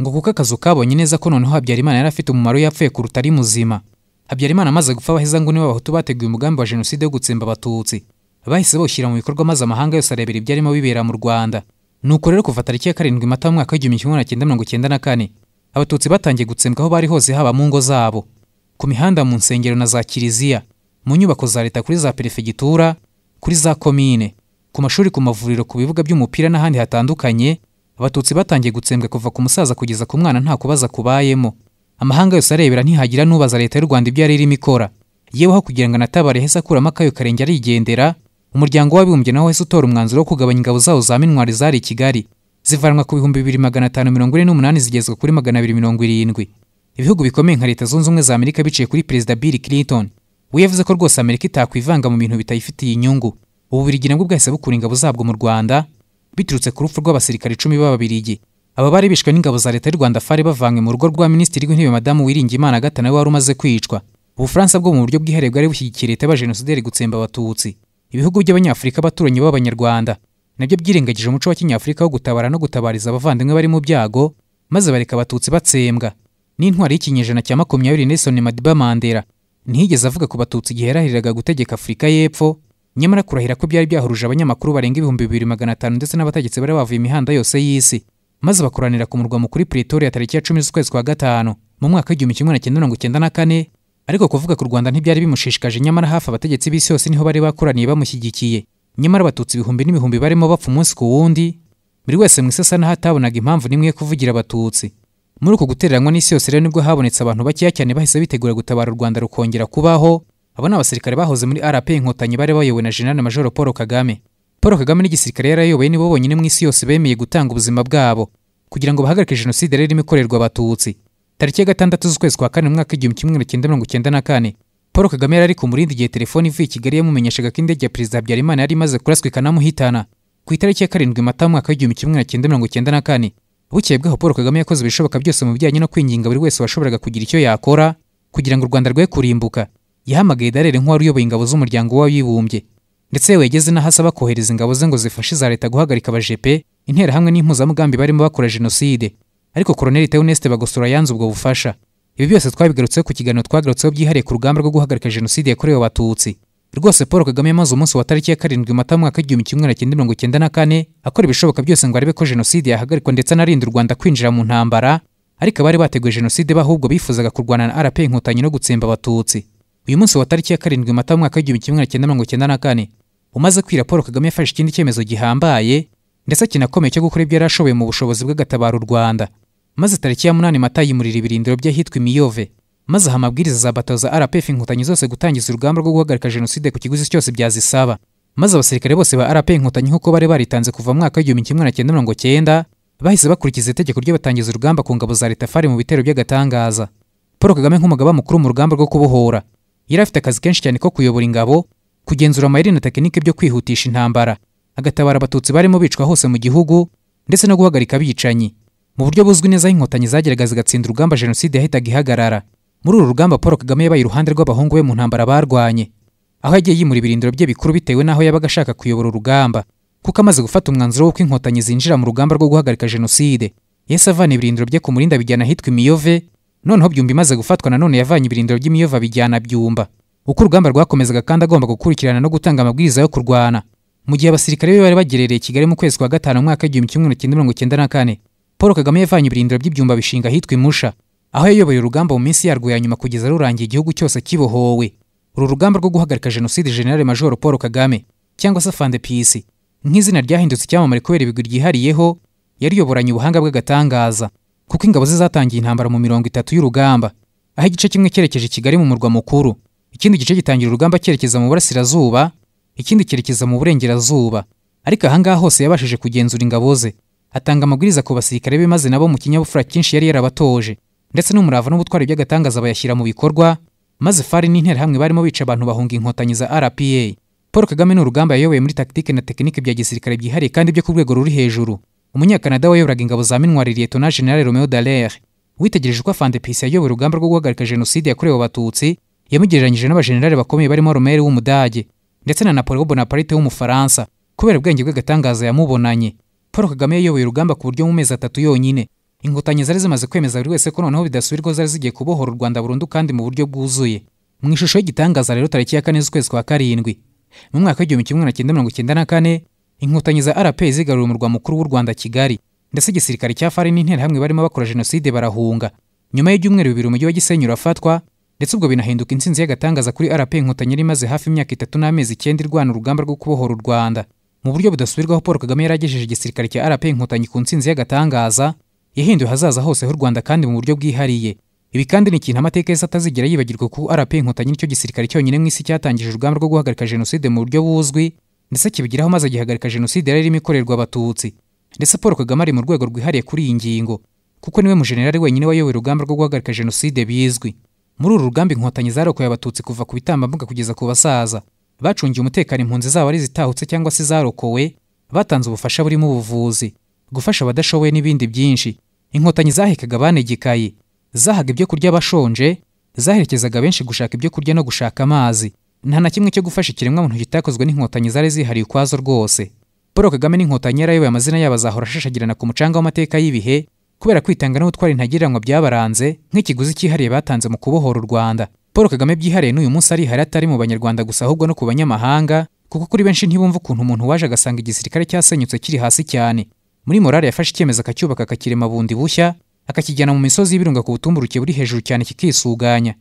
ngo kuko akazu kabonye neza ko noneho Habyarimana yari afite umumaro yapfuye kuruta ari muzima. Habyarimana amaze gupfa abahezanguni b'Abahutu bateguye umugambi wa jenoside wo gutsemba abatutsi, bahise bawushyira mu bikorwa maze amahanga yose arebera ibyarimo bibera mu Rwanda. Nuko rero kuva tariki ya karindwi Mata mwaka w'igihumbi kimwe magana cyenda mirongo icyenda na kane abatutsi batangiye gutsembwa aho bari hose, haba mu ngo zabo, ku mihanda, mu nsengero na za kiliziya, mu nyubako za leta, kuri za perefegitura, kuri za komine, ku mashuri, ku mavuriro, ku bibuga by'umupira n'ahandi hatandukanye. Abatutsi batangiye gutsembwa kuva ku musaza kugeza ku mwana nta kubaza kubayemo. Amahanga yose arebera ntihagira n'ubaza leta y'u Rwanda ibyo yariri mikora. Yewe aho kugira ngo natabare hesa kura makayo karenge arigendera, umuryango w'abibumbye naho hesa utora umwanzuro wo kugabanya ingabo zawo za mintwari zari i Kigali, zivanwa ku bihumbi bibiri magana atanu mirongo ine n'umunani zigezwa kuri magana abiri mirongo irindwi. Ibihugu bikomeye nka Leta Zunze Ubumwe za Amerika biciye kuri Perezida Bill Clinton, we yavuze ko rwose Amerika itakwivanga mu bintu bitayifitiye inyungu. Ububirigi nabwo bwahise bukura ingabo zabwo mu Rwanda biturutse ku rupfu rw'abasirikare icumi b'Ababirigi. Aba bari bishwe n'ingabo za leta y'u Rwanda F A R bavanywe mu rugo rwa Minisitiri w'Intebe Madamu Uwiringiyimana gatanu nawe wari umaze kwicwa. Ubufaransa bwo mu buryo bw'iherewe bwari bushyigikiye leta y'abajenosideri gutsemba abatutsi. Ibihugu by'Abanyafurika baturanye b'Abanyarwanda nabyo byirengagije umuco wa Kinyafurika wo gutabara no gutabariza abavandimwe bari mu byago, maze bareka abatutsi batsembwa. N'intwari y'ikinyejana cya makumyabiri Nelson Mandela ntiyigeze avuga ku batutsi igihe yarahiriraga gutegeka Afurika y'Epfo, nyamara kurahira ko byari byahuruje abanyamakuru barenga ibihumbi bibiri magana atanu ndetse n'abategetsi bari bavuye imihanda yose y'isi, maze bakoranira ku murwa mukuru Pretoria tariki ya cumi z'ukwezi kwa gatanu mu mwaka w'igihumbi kimwe magana cyenda mirongo icyenda na kane. Ariko kuvuga ku Rwanda ntibyari bimushishikaje, nyamara hafi abategetsi b'isi yose niho bari bakoraniye bamushyigikiye, nyamara abatutsi ibihumbi n'ibihumbi barimo bapfa umunsi ku wundi, buri wese mu isesana hatabonaga impamvu n'imwe kuvugira abatutsi. Muri uko gutereranywa n'isi yose rero nibwo habonetse abantu bakeya cyane bahise bitegura gutabara u Rwanda rukongera kubaho. Abana abasirikare bahoze muri R P A Inkotanyi bare bayowe na General Major Paul Kagame. Paul Kagame n'igisirikare yarayoboye nibo bonyine mu isi yose bemeye gutanga ubuzima bwabo kugira ngo bahagarike jenoside rero imikorerwa abatutsi. Tariki ya gatandatu z'ukwezi kwa kane mu mwaka igihumbi kimwe magana cyenda mirongo icyenda na kane, Paul Kagame yari ku murindi gihe telefone ivuye Kigali yamumenyeshaga ko indege ya Perezida Habyarimana yari maze kuraswa ikanamuhitana. Ku itariki ya karindwi Mata mu mwaka igihumbi kimwe magana cyenda mirongo icyenda na kane, bukeye bwaho Paul Kagame yakoze ibishoboka byose mu bijyanye no kwinginga buri wese washoboraga kugira icyo yakora kugira ngo u Rwanda rwe kurimbuka. Yahamagaye Dallaire nk'uwari uyoboye ingabo z'umuryango w'abibumbye, ndetse wegeze n'ahasaba kohereza ingabo ze ngo zifashe za leta guhagarika abajepe intera hamwe n'impuzamugambi barimo bakora jenoside, ariko Colonel Ernest Bagosora yanze ubwo bufasha. Ibi byose twabigarutseho ku kiganiro twagarutseho byihariye ku rugamba rwo guhagarika jenoside yakorewe abatutsi. Rwose Paul Kagame yamaze umunsi wa tariki ya karindwi Mata mu mwaka igihumbi kimwe magana cyenda mirongo icyenda na kane akora ibishoboka byose ngo arebe ko jenoside yahagarikwa ndetse anarinda u Rwanda kwinjira mu ntambara, ariko abari bateguye jenoside bahubwo bifuzaga kurwana na R P A Inkotanyi no gutsemba abatutsi. Uyu munsi wa tariki ya karindwi Mata mu mwaka igihumbi kimwe magana cyenda mirongo icyenda na kane umaze kwira, Paul Kagame yafashe ikindi cyemezo gihambaye ndetse kinakomeye cyo gukora ibyo yarashoboye mu bushobozi bw'agatabara u Rwanda. Maze tariki ya munani Mata yimurira ibirindiro by'ahitwa Imiyove, maze hamabwiriza za bato za R P A Inkotanyi zose gutangiza urugamba rwo guhagarika jenoside ku kiguzi cyose byazisaba. Maze abasirikare bose ba R P A Inkotanyi nk'uko bari baritanze kuva mu mwaka igihumbi kimwe magana cyenda mirongo icyenda bahise bakurikiza itegeko ryo batangiza urugamba ku ngabo za leta F A R mu bitero by'agatangaza. Paul Kagame nk'umugaba mukuru mu rugamba rwo kubohora yari afite akazi kenshi cyane ko kuyobora ingabo, kugenzura amayeri na tekinike byo kwihutisha intambara, agatabara abatutsi barimo bicwa hose mu gihugu, ndetse no guhagarika abicanyi. Mu buryo buzwi neza Inkotanyi zageraga zigatsinda urugamba jenoside yahitaga ihagarara. Muri uru rugamba Paul Kagame yabaye iruhande rw'abahungu be mu ntambara barwanye, aho yagiye yimura ibirindiro bye bikuru bitewe naho yabaga ashaka kuyobora urugamba, kuko amaze gufata umwanzuro w'uko Inkotanyi zinjira mu rugamba rwo guhagarika jenoside. Yesu avana ibirindiro bye ku murinda bijyana hitwa Imiyove, noneho Byumba imaze gufatwa nanone yavanye ibirindiro by'Imiyova bijyana Byumba. Uko urugamba rwakomezaga kandi agomba gukurikirana no gutanga amabwiriza yo kurwana. Mu gihe abasirikare be bari bagerereye Kigali mu kwezi kwa gatanu mwaka igihumbi kimwe magana cyenda mirongo icyenda na kane, Paul Kagame yavanye ibirindiro by'ibyumba bishinga hitwa Imusha, aho yayoboye urugamba mu minsi yarwo ya nyuma kugeza rurangiye igihugu cyose kibohowe. Uru rugamba rwo guhagarika jenoside General Major Paul Kagame, cyangwa se Fande Peace nk'izina ryahindutse icyamamare kubera ibigwi ryihariyeho yariyoboranye ubuhanga bw'agatangaza, kuko ingabo ze zatangiye intambara mu mirongo itatu y'urugamba, aho igice kimwe cyerekeje Kigali mu murwa mukuru, ikindi gice gitangira urugamba cyerekeza mu burasirazuba, ikindi cyerekeza mu burengerazuba. Ariko ahangaha hose yabashije kugenzura ingabo ze, atanga amabwiriza ku basirikare be maze nabo mu kinyabufura kinshi yari yarabatoje, ndetse n'umurava n'ubutwari by'agatangaza bayashyira mu bikorwa. Maze F A R n'intera hamwe barimo bica abantu bahunga Inkotanyi za R P A. Paul Kagame n'urugamba yayoboye muri taktike na tekinike bya gisirikare byihariye kandi byo ku rwego ruri hejuru. Umunyakanada wayoboraga ingabo za Minwari Lieutenant General Romeo Dallaire, witegereje uko Fande Peace yayoboye urugamba rwo guhagarika jenoside yakorewe abatutsi, yamugereranyije n'abajenerali bakomeye barimo Romeo w'Umudage ndetse na Napoleon Bonaparte w'Umufaransa. Kubera ubwenge bw'agatangaza yamubonanye, Paul Kagame yayoboye urugamba ku buryo mu mezi atatu yonyine Inkotanyi zari zimaze kwemeza buri wese ko noneho bidasubirwaho zari zigiye kubohora u Rwanda burundu kandi mu buryo bwuzuye. Mu ishusho y'igitangaza rero tariki ya kane z'ukwezi kwa karindwi mu mwaka igihumbi kimwe magana cyenda mirongo icyenda na kane, Inkotanyi za R P A zigarura umurwa mukuru w'u Rwanda Kigali, ndetse igisirikare cya F A R n'intera hamwe barimo bakora jenoside barahunga. Nyuma y'ibyumweru bibiri umujyi wa Gisenyi urafatwa, ndetse ubwo binahinduka Insinzi y'agatangaza kuri R P A Inkotanyi rimaze hafi imyaka itatu n'amezi icyenda irwana urugamba rwo kubohora u Rwanda. Mu buryo budasubirwaho Paul Kagame yaragejeje igisirikare cya R P A Inkotanyi ku Nsinzi y'agatangaza, yahinduye hazaza hose h'u Rwanda kandi mu buryo bwihariye. Ibi kandi ni ikintu amateka yose atazigera yibagirwa, kuko R P A Inkotanyi nicyo gisirikare cyonyine mu isi cyatangije urugamba rwo guhagarika jenoside mu buryo buzwi, ndetse kibigiraho maze gihagarika jenoside yari imikorerwa abatutsi. Ndetse Paul Kagame ari mu rwego rwihariye kuri iyi ngingo, kuko niwe mu generali wenyine wayoboye urugamba rwo guhagarika jenoside bizwi. Muri uru rugamba Inkotanyi zarokoye abatutsi kuva ku bitambambuga kugeza ku basaza, bacungiye umutekano impunzi zabo ari zitahutse cyangwa se zarokowe, batanze ubufasha burimo ubuvuzi, gufasha abadashoboye n'ibindi byinshi. Inkotanyi zahekaga banegikaye, zahaga ibyo kurya bashonje, zaherekezaga benshi gushaka ibyo kurya no gushaka amazi. Nta na kimwe cyo gufasha ikiremwa muntu kitakozwe n'Inkotanyi zari zihariye kwazo rwose. Paul Kagame n'Inkotanyi yarayoboye amazina yabo azahora ashashagirana ku mucanga w'amateka y'ibihe kubera kwitanga n'ubutwari ntagiranwa byabaranze nk'ikiguzi cyihariye batanze mu kubohora u Rwanda. Paul Kagame byihariye n'uyu munsi ari hari atari mu Banyarwanda gusa ahubwo no ku banyamahanga, kuko kuri benshi ntibumva ukuntu umuntu waje agasanga igisirikare cyasenyutse kiri hasi cyane. Muri morale yafashe icyemezo akacyubaka kakirema bundi bushya, akakijyana mu misozi y'ibirunga ku butumburuke buri hejuru cyane kikisuganya.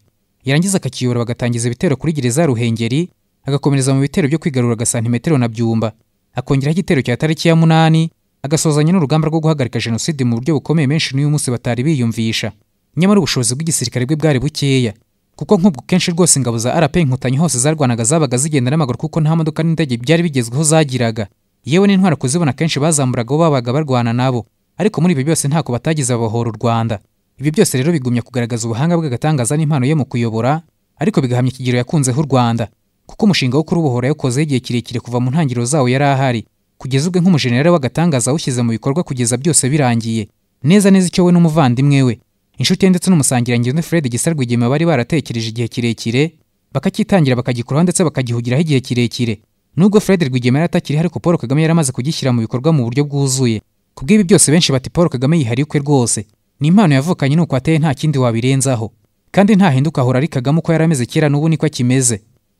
Yarangiza akakiyora bagatangiza ibitero kuri gereza Ruhengeri, agakomereza mu bitero byo kwigarura agasantimetero na Byumba, akongeraho igitero cya tariki ya munani, agasozanya n'urugamba rwo guhagarika jenoside mu buryo bukomeye menshi n'uyu munsi batari biyumvisha. Nyamara ubushobozi bw'igisirikare bwe bwari bukeya, kuko nk'ubwo kenshi rwose ingabo za R P A Inkotanyi hose zarwanaga zabaga zigendera amaguru kuko nta modoka n'indege byari bigezweho zagiraga. Yewe n'intwara kuzibona kenshi bazamburaga babaga barwana nabo, ariko muri ibi byose ntako batagize abahora u Rwanda. Ibi byose rero bigumya kugaragaza ubuhanga bw'agatangaza n'impano ye mu kuyobora, ariko bigahamya ikigero yakunzeho u Rwanda, kuko umushinga wo kuri ubuhora yakoze igihe kirekire kuva mu ntangiriro zawo yari ahari kugeza ubwe nk'umujenerali w'agatangaza ushyize mu bikorwa kugeza byose birangiye neza neza icyo we n'umuvandimwe we. Inshuti ndetse n'umusangirangizo ne Fred Rwigema bari baratekereje igihe kirekire, bakakitangira bakagikuraho ndetse bakagihugiraho igihe kirekire. Nubwo Fred Rwigema yatakiri hari ko Paul Kagame yaramaze kugishyira mu bikorwa mu buryo bwuzuye. Kubw'ibi byose benshi bati Paul Kagame yihariye ukwe rwose, ni impano yavukanye nuko ateye nta kindi wabirenzaho, kandi nta hinduka ahora ari Kagame uko yarameze kera n'ubu niko akimeze.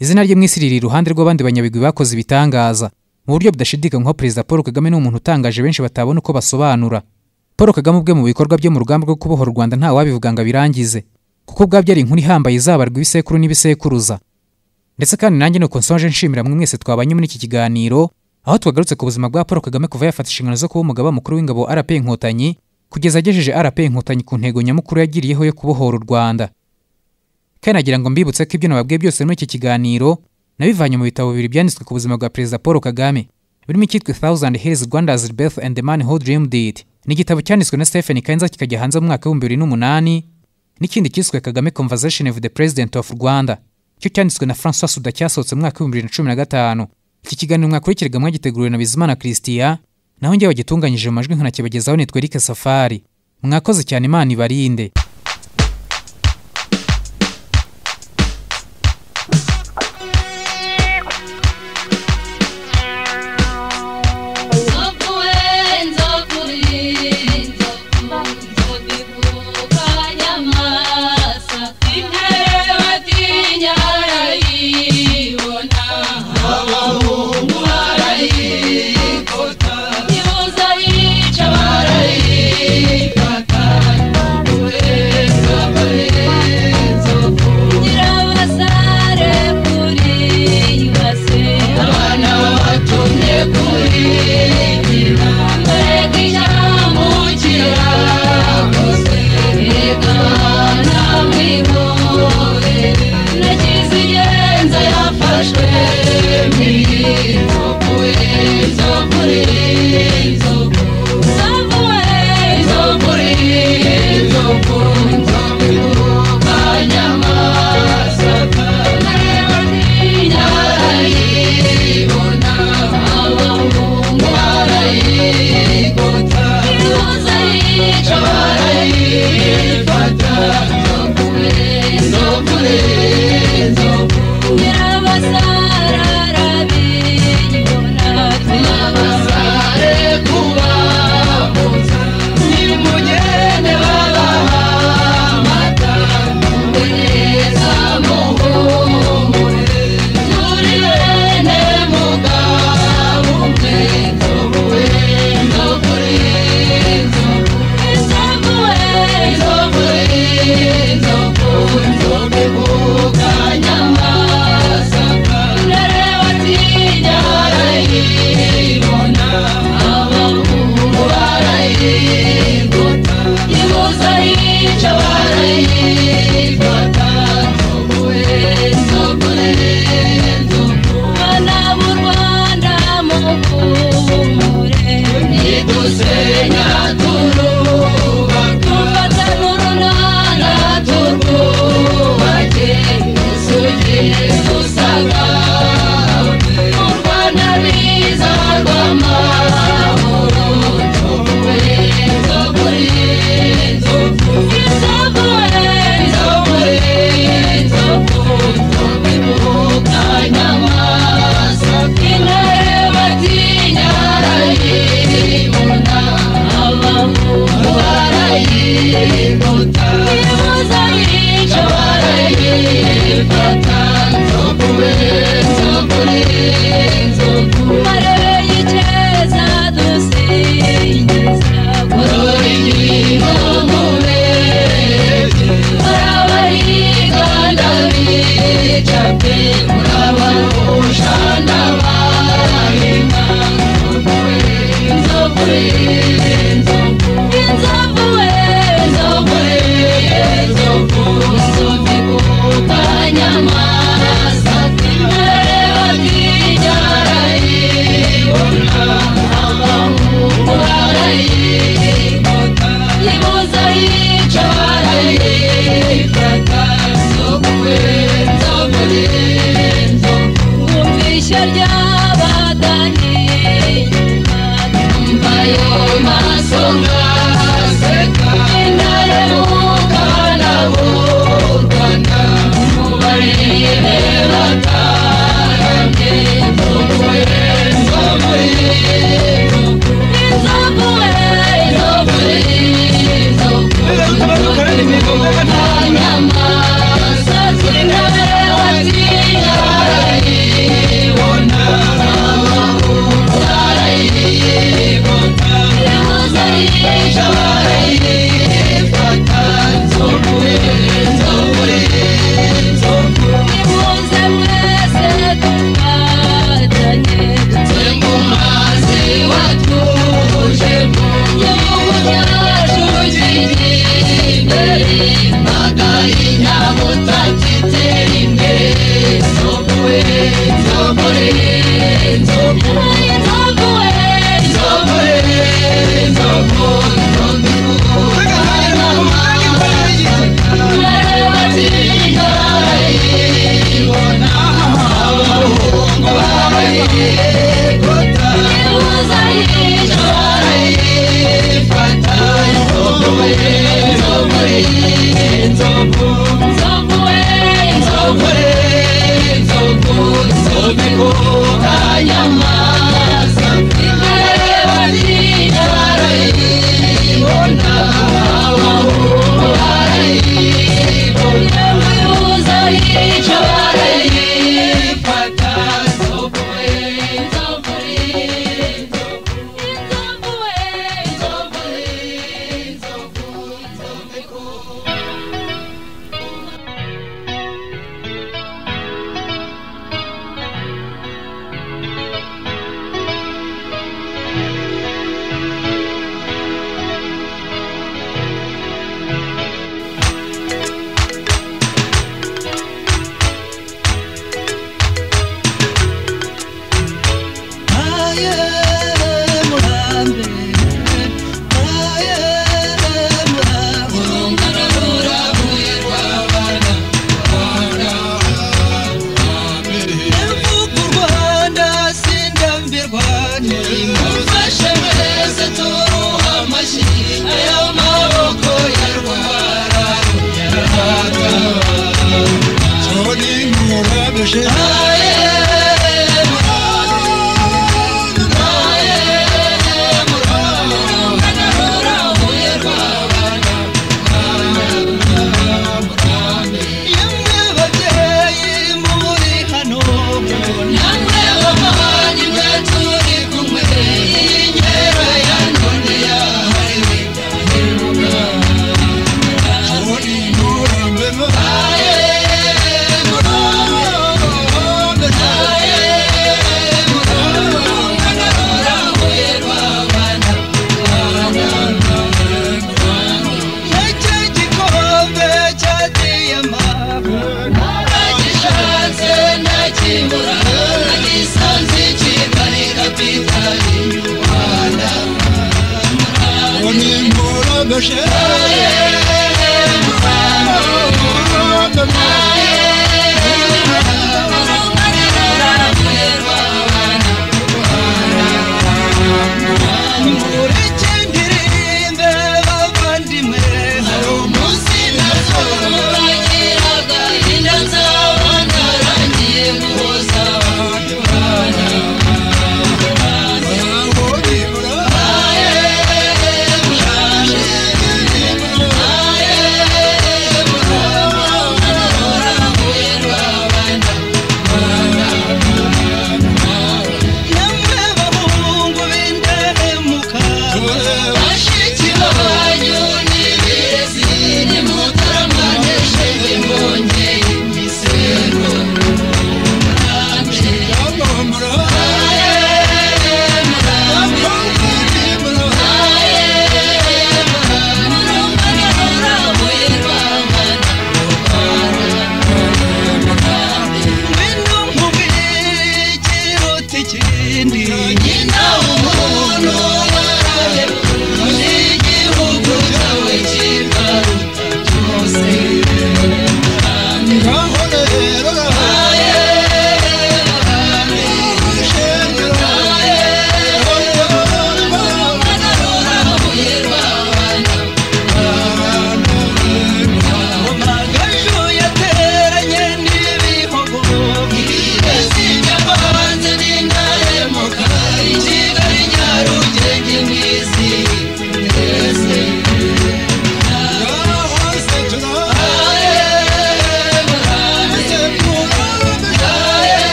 Izina rye mw'isi riri iruhande rw'abandi banyabigwi bakoze ibitangaza mu buryo budashidika nko President Paul Kagame ni umuntu utangaje benshi batabona uko basobanura. Paul Kagame ubwe mu bikorwa byo mu rugamba rwo kubohora Rwanda nta wabivuganga birangize, kuko bwabye ari inkuru ihambaye izabarwa ibisekuru n'ibisekuruza. Ndetse kandi nanjye no konsonje nshimira mwe mwese twabanye muri iki kiganiro aho twagarutse ku buzima bwa Paul Kagame kuva yafatisha inshingano zo kuba umugaba mukuru w'ingabo R P A Inkotanyi kugeza agejeje R P A Inkotanyi ku ntego nyamukuru yagiriyeho yo kubohora u Rwanda. Kandi nagira ngo mbibutse ko ibyo nababwiye byose muri iki kiganiro nabivanye mu bitabo bibiri byanditswe ku buzima bwa President Paul Kagame, birimo icyitwa Thousand Hills Rwanda's Birth and the Man Who Dreamed It. Ni igitabo cyanditswe na Stephen Kinzer kikajya hanze mu mwaka wa bibiri na umunani, n'ikindi cyiswe Kagame Conversation with the President of Rwanda cyo cyanditswe na François Soudan cyasohotse mu mwaka wa bibiri na cumi na gatanu. Iki kiganiro mwakurikirega mwagiteguriwe na Bizimana Christian, naho njye bagitunganyije mu majwi nkana kibagezaho nitwe Eric Safari. Mwakoze cyane, Imana ibarinde. Inere batinya rayi muna Allah.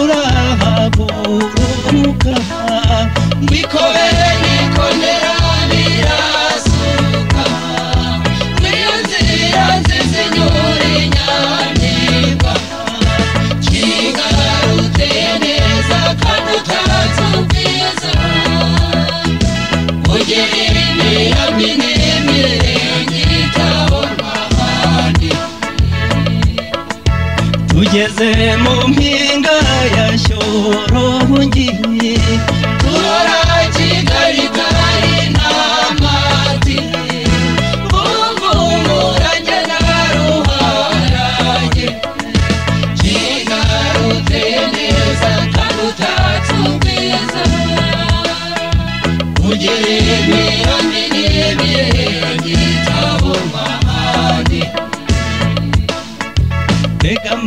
turahaguruka bikobere nikondera birasuka niyo nzira nziza inyure nyandika kigarute neza kandi utazumviza ugerere n'ihamine Ugeze mu mpinga ya Shyorongi Tura Kigali kari n'amati Bumburanye na ruharage Kigarute neza kandi utatumbiza Ugere imirambi n'ibihe gitabo mahandi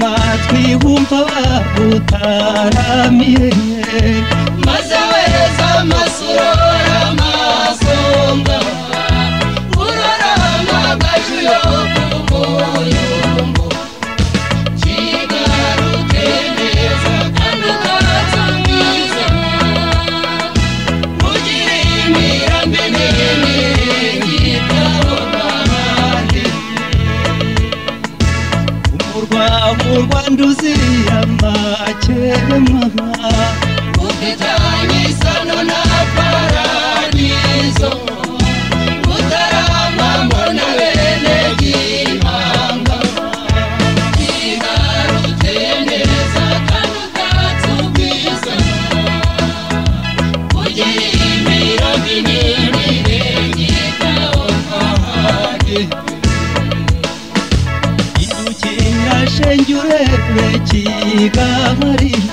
Matwi wumva utaramiye Mazaweza masurora masonga Urarama gajuyo kumoyombo Kigarute neza kandi utazumviza Mugire imirambi n'ibihe gitabo mahandi Urwanduzi amakemama Ukitanyisano na paradizo Utaramamo na bene gihanga Kigarute neza kandi utatumbiza Ugire imirambi n'ibihe gitabo mahandi Senjure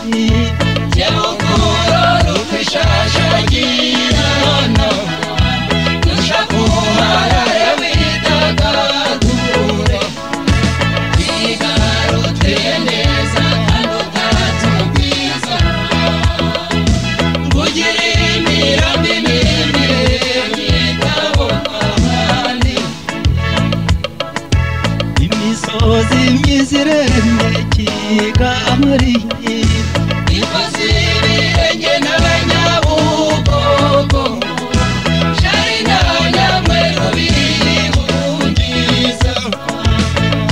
Kigali Jebukura rufishashagirana Nushakuhara yabitagature Kigarute neza kandi utatumbiza Ugire imirambi n'ibihe gitabo mahandi Imisozi Zireme Kigali Impossible enye n'abanyabugogo Sharina nyamwero bihungiza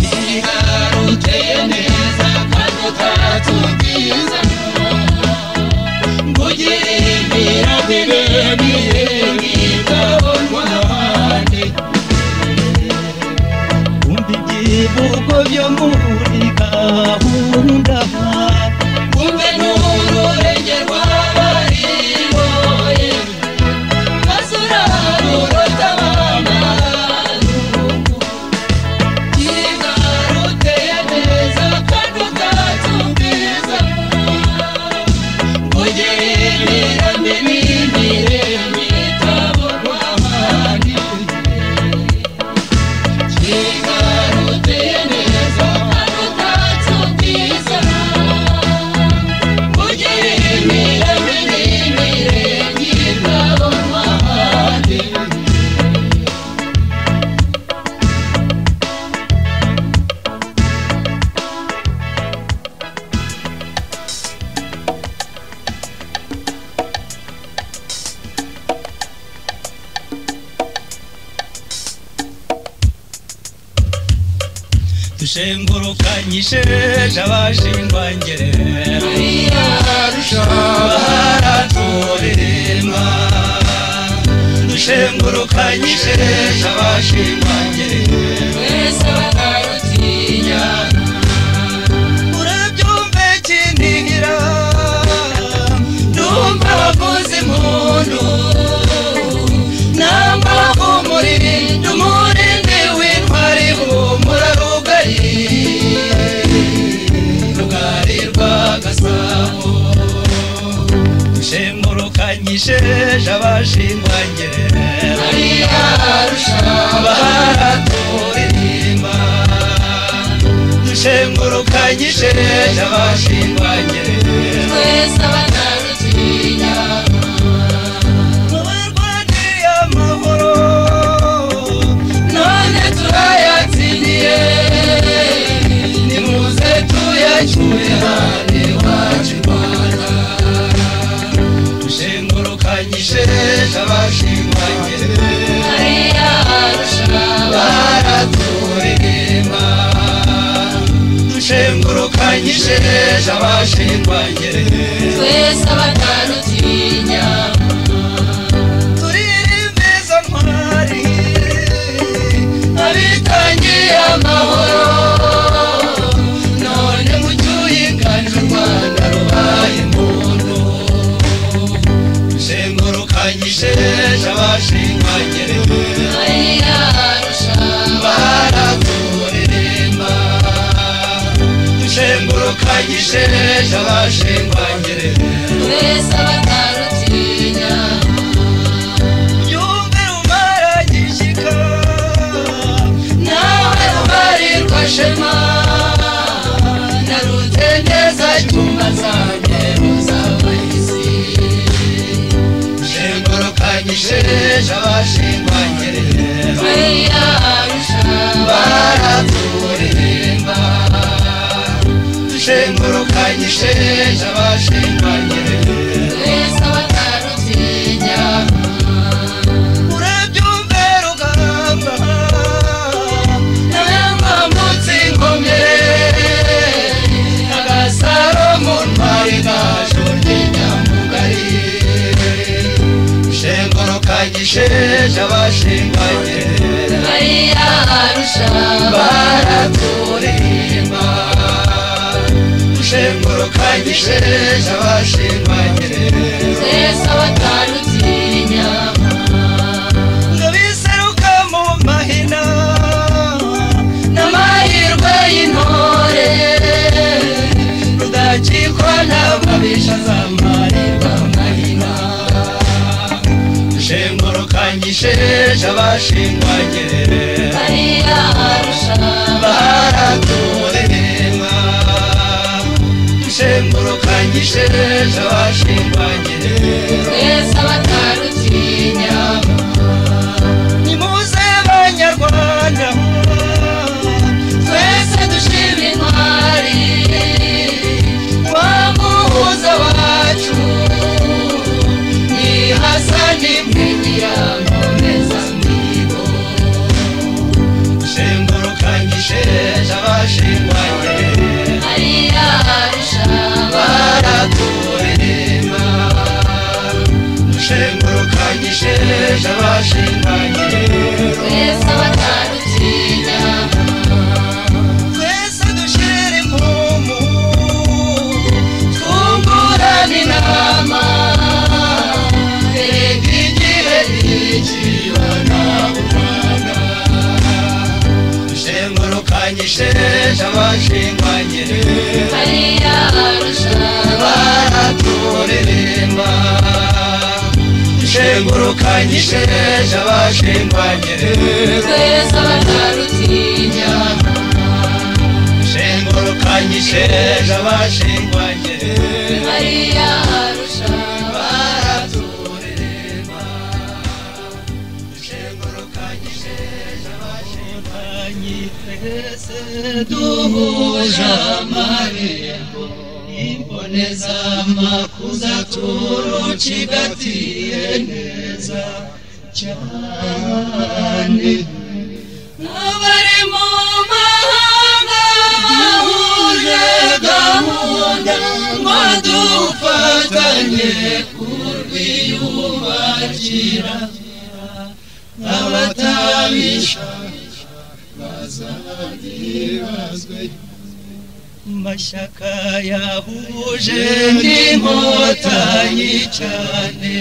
Kigarute neza kandi utatumbiza Ugire imirambi n'ibihe gitabo mahandi Ibivugo byo muri gahunda Umve n'ururenge rw'abariboye Basura urota b'amarugu Kigarute neza kandi utatumbiza Ugire imirambi n'ibihe gitabo mahandi Nyishe jabashingwa ngere Maria rushobara turema Nushenguruka nyishe jabashingwa ngere Wese batarutinya Urabyumve kindigira Numva bavuze impundu Namba bahumurire Numurinde w'intwari humura rugayi Shengurukanyishe jabashingwa ngere Maria rushobara turema Dushengurukanyishe jabashingwa ngere Twese batarutinya Mubarwanire amahoro None turayatsindiye Nimuze tuyacyure hane iwacu Ababesha bashingwa ngerere twese abatarutinya turirimiza ntwari abitangiye amahoro none mucyuye inganje u Rwanda rubaye impundu sengurukanyije abashingwa ngerere Kanyishereje abashingwa ngerere twese abatarutinya yumve umaragishika nawe umarirwa shema narutendeza cyumba zanjye uzabahisi shengoro kanyishereje abashingwa ngerere twiyarusha baraturemba Shenguru kanyishereje abashingwa ngerere twese abatarutinya urabyumve rugamba nawe mbambutse ingomye agasaro mu ntwari gaje ry'inyamugari shenguru kanyishereje abashingwa ngerere bariyarusha baraturemba Shengoro kanyishereje abashingwa ngerere twese abatarutinya Ngabiseruka mu mahina n'amahirwe y'intore Rudakikwa n'ababisha zamarirwa amahina Shengoro kanyishereje abashingwa ngerere bariyarusha baraturemba Shengoro kanyishereje abashingwa ngerere twese abatarutinya Nimuze banyarwanda twese dushime intwari wa muhuza wacu ni Hasani mpigira nkomeza mbibo Shengoro kanyishereje abashingwa ngerere bariyarusha baraturemba Shengoro kanyishereje abashingwa ngerere twese abatarutinya twese dushire impumu twungurane inama erega igihe ntikibona u Rwanda Shengoro kanyishereje abashingwa ngerere bariyarusha baraturemba Shengoro kanyishereje abashingwa ngerere twese abatarutinya Shengoro kanyishereje abashingwa ngerere bariyarusha baraturemba Shengoro kanyishereje abashingwa ngerere duhuja amarembo Imboneza makuza turu chigatiye neza cyane Nabari mu mahanga huje gahunda Madufatanye kurwiyubakira Abatabisha bazadibazwe Mashaka yahuje n'inkotanyi cyane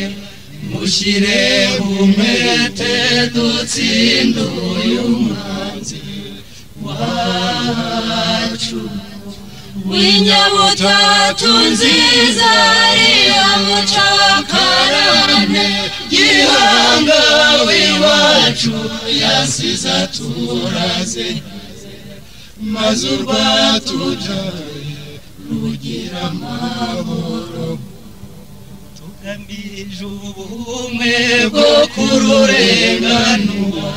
Mushire umwete dutsinde uyu mwanzi wacu W'inyabutatu nziza ariyo mucakarane Gihanga w'iwacu yasize aturaze Mazurwa tujaye rugira amahoro Tugamije ubumwe bwo kururenganura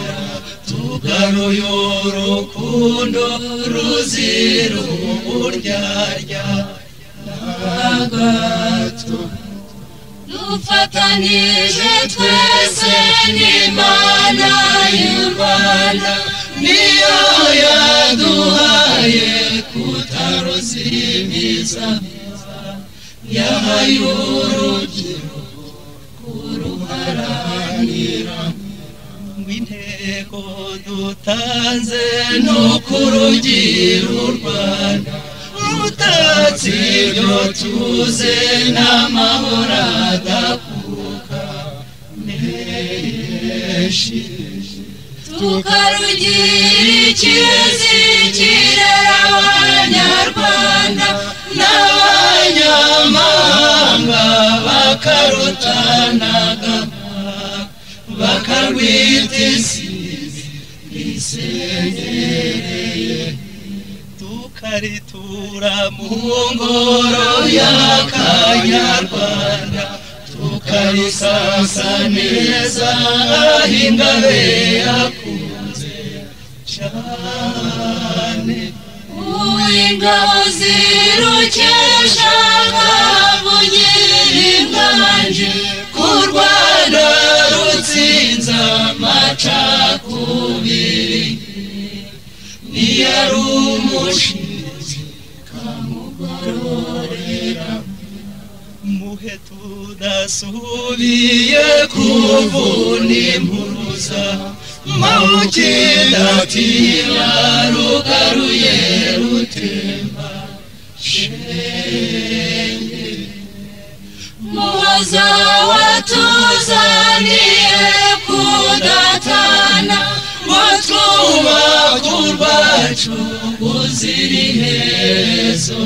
Tugaruye urukundo ruzira uburyarya n'agahato Dufatanije twese n'Imana y'u Rwanda Niyo yaduhaye kutaruzimira meza yahayorogero kuruharanira mwinteko dutanze no kurugira u Rwanda rutatsinyo tuze n'amahoro adakuka neshishe tukarugira icyizere abanyarwanda n'abanyamahanga bakarutanaga bakarwitisize isengereye tukaritura mu ngoro y'akanyarwanda tukarisasa neza ingabe yakunze cyane uw'ingabo zirukesha abugiri inganje kurwana Chakubiri niyarumushizi kamugorera muhe tudasubiye kuvuna impuruza mawukindatira rugaruye rutemba shenge muwaza watuzaniye kudatana watuma kurbacu uziri hezo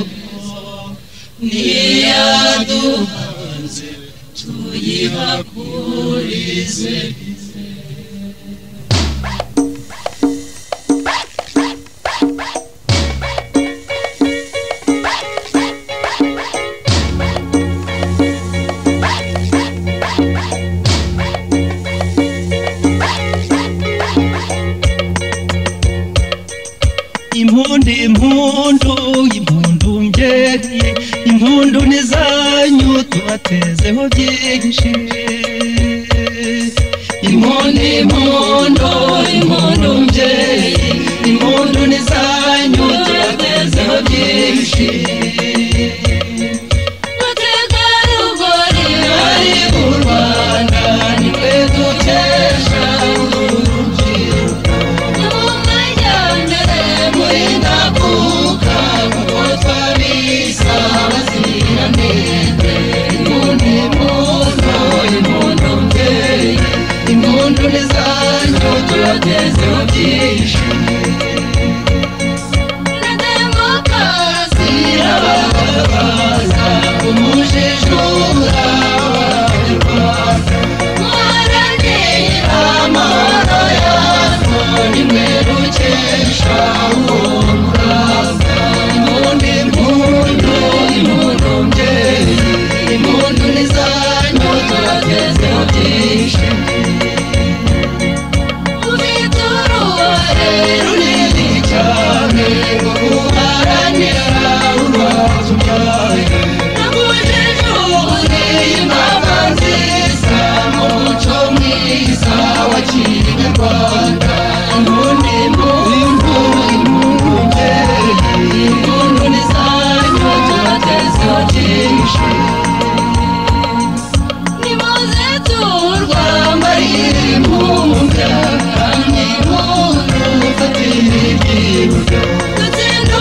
niyaduhanze tuyibakurize impundu impundu ngeri impundu nizanyu tubatezeho byinshi impundu impundu impundu ngeri impundu nizanyu tubatezeho byinshi Impundu, impundu, impundu,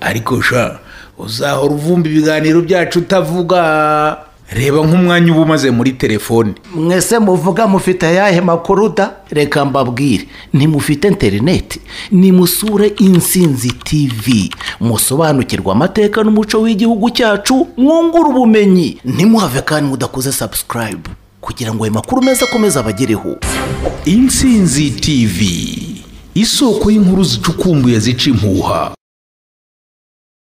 ariko sha uzahora uvumba ibiganiro byacu utavuga. Reba nk'umwanya ubumaze muri telefone. Mwese muvuga mufite ayahe makuruda? Reka mbabwire, ni mufite interineti, ni musure Insinzi T V. Musobanukirwa amateka n'umuco w'igihugu cyacu, mwungura ubumenyi. Ni muhave kandi mudakoze subscribe kugira ngo ayo makuru meza akomeze abagereho. Insinzi T V, isoko y'inkuru zicukumbuye zica impuha.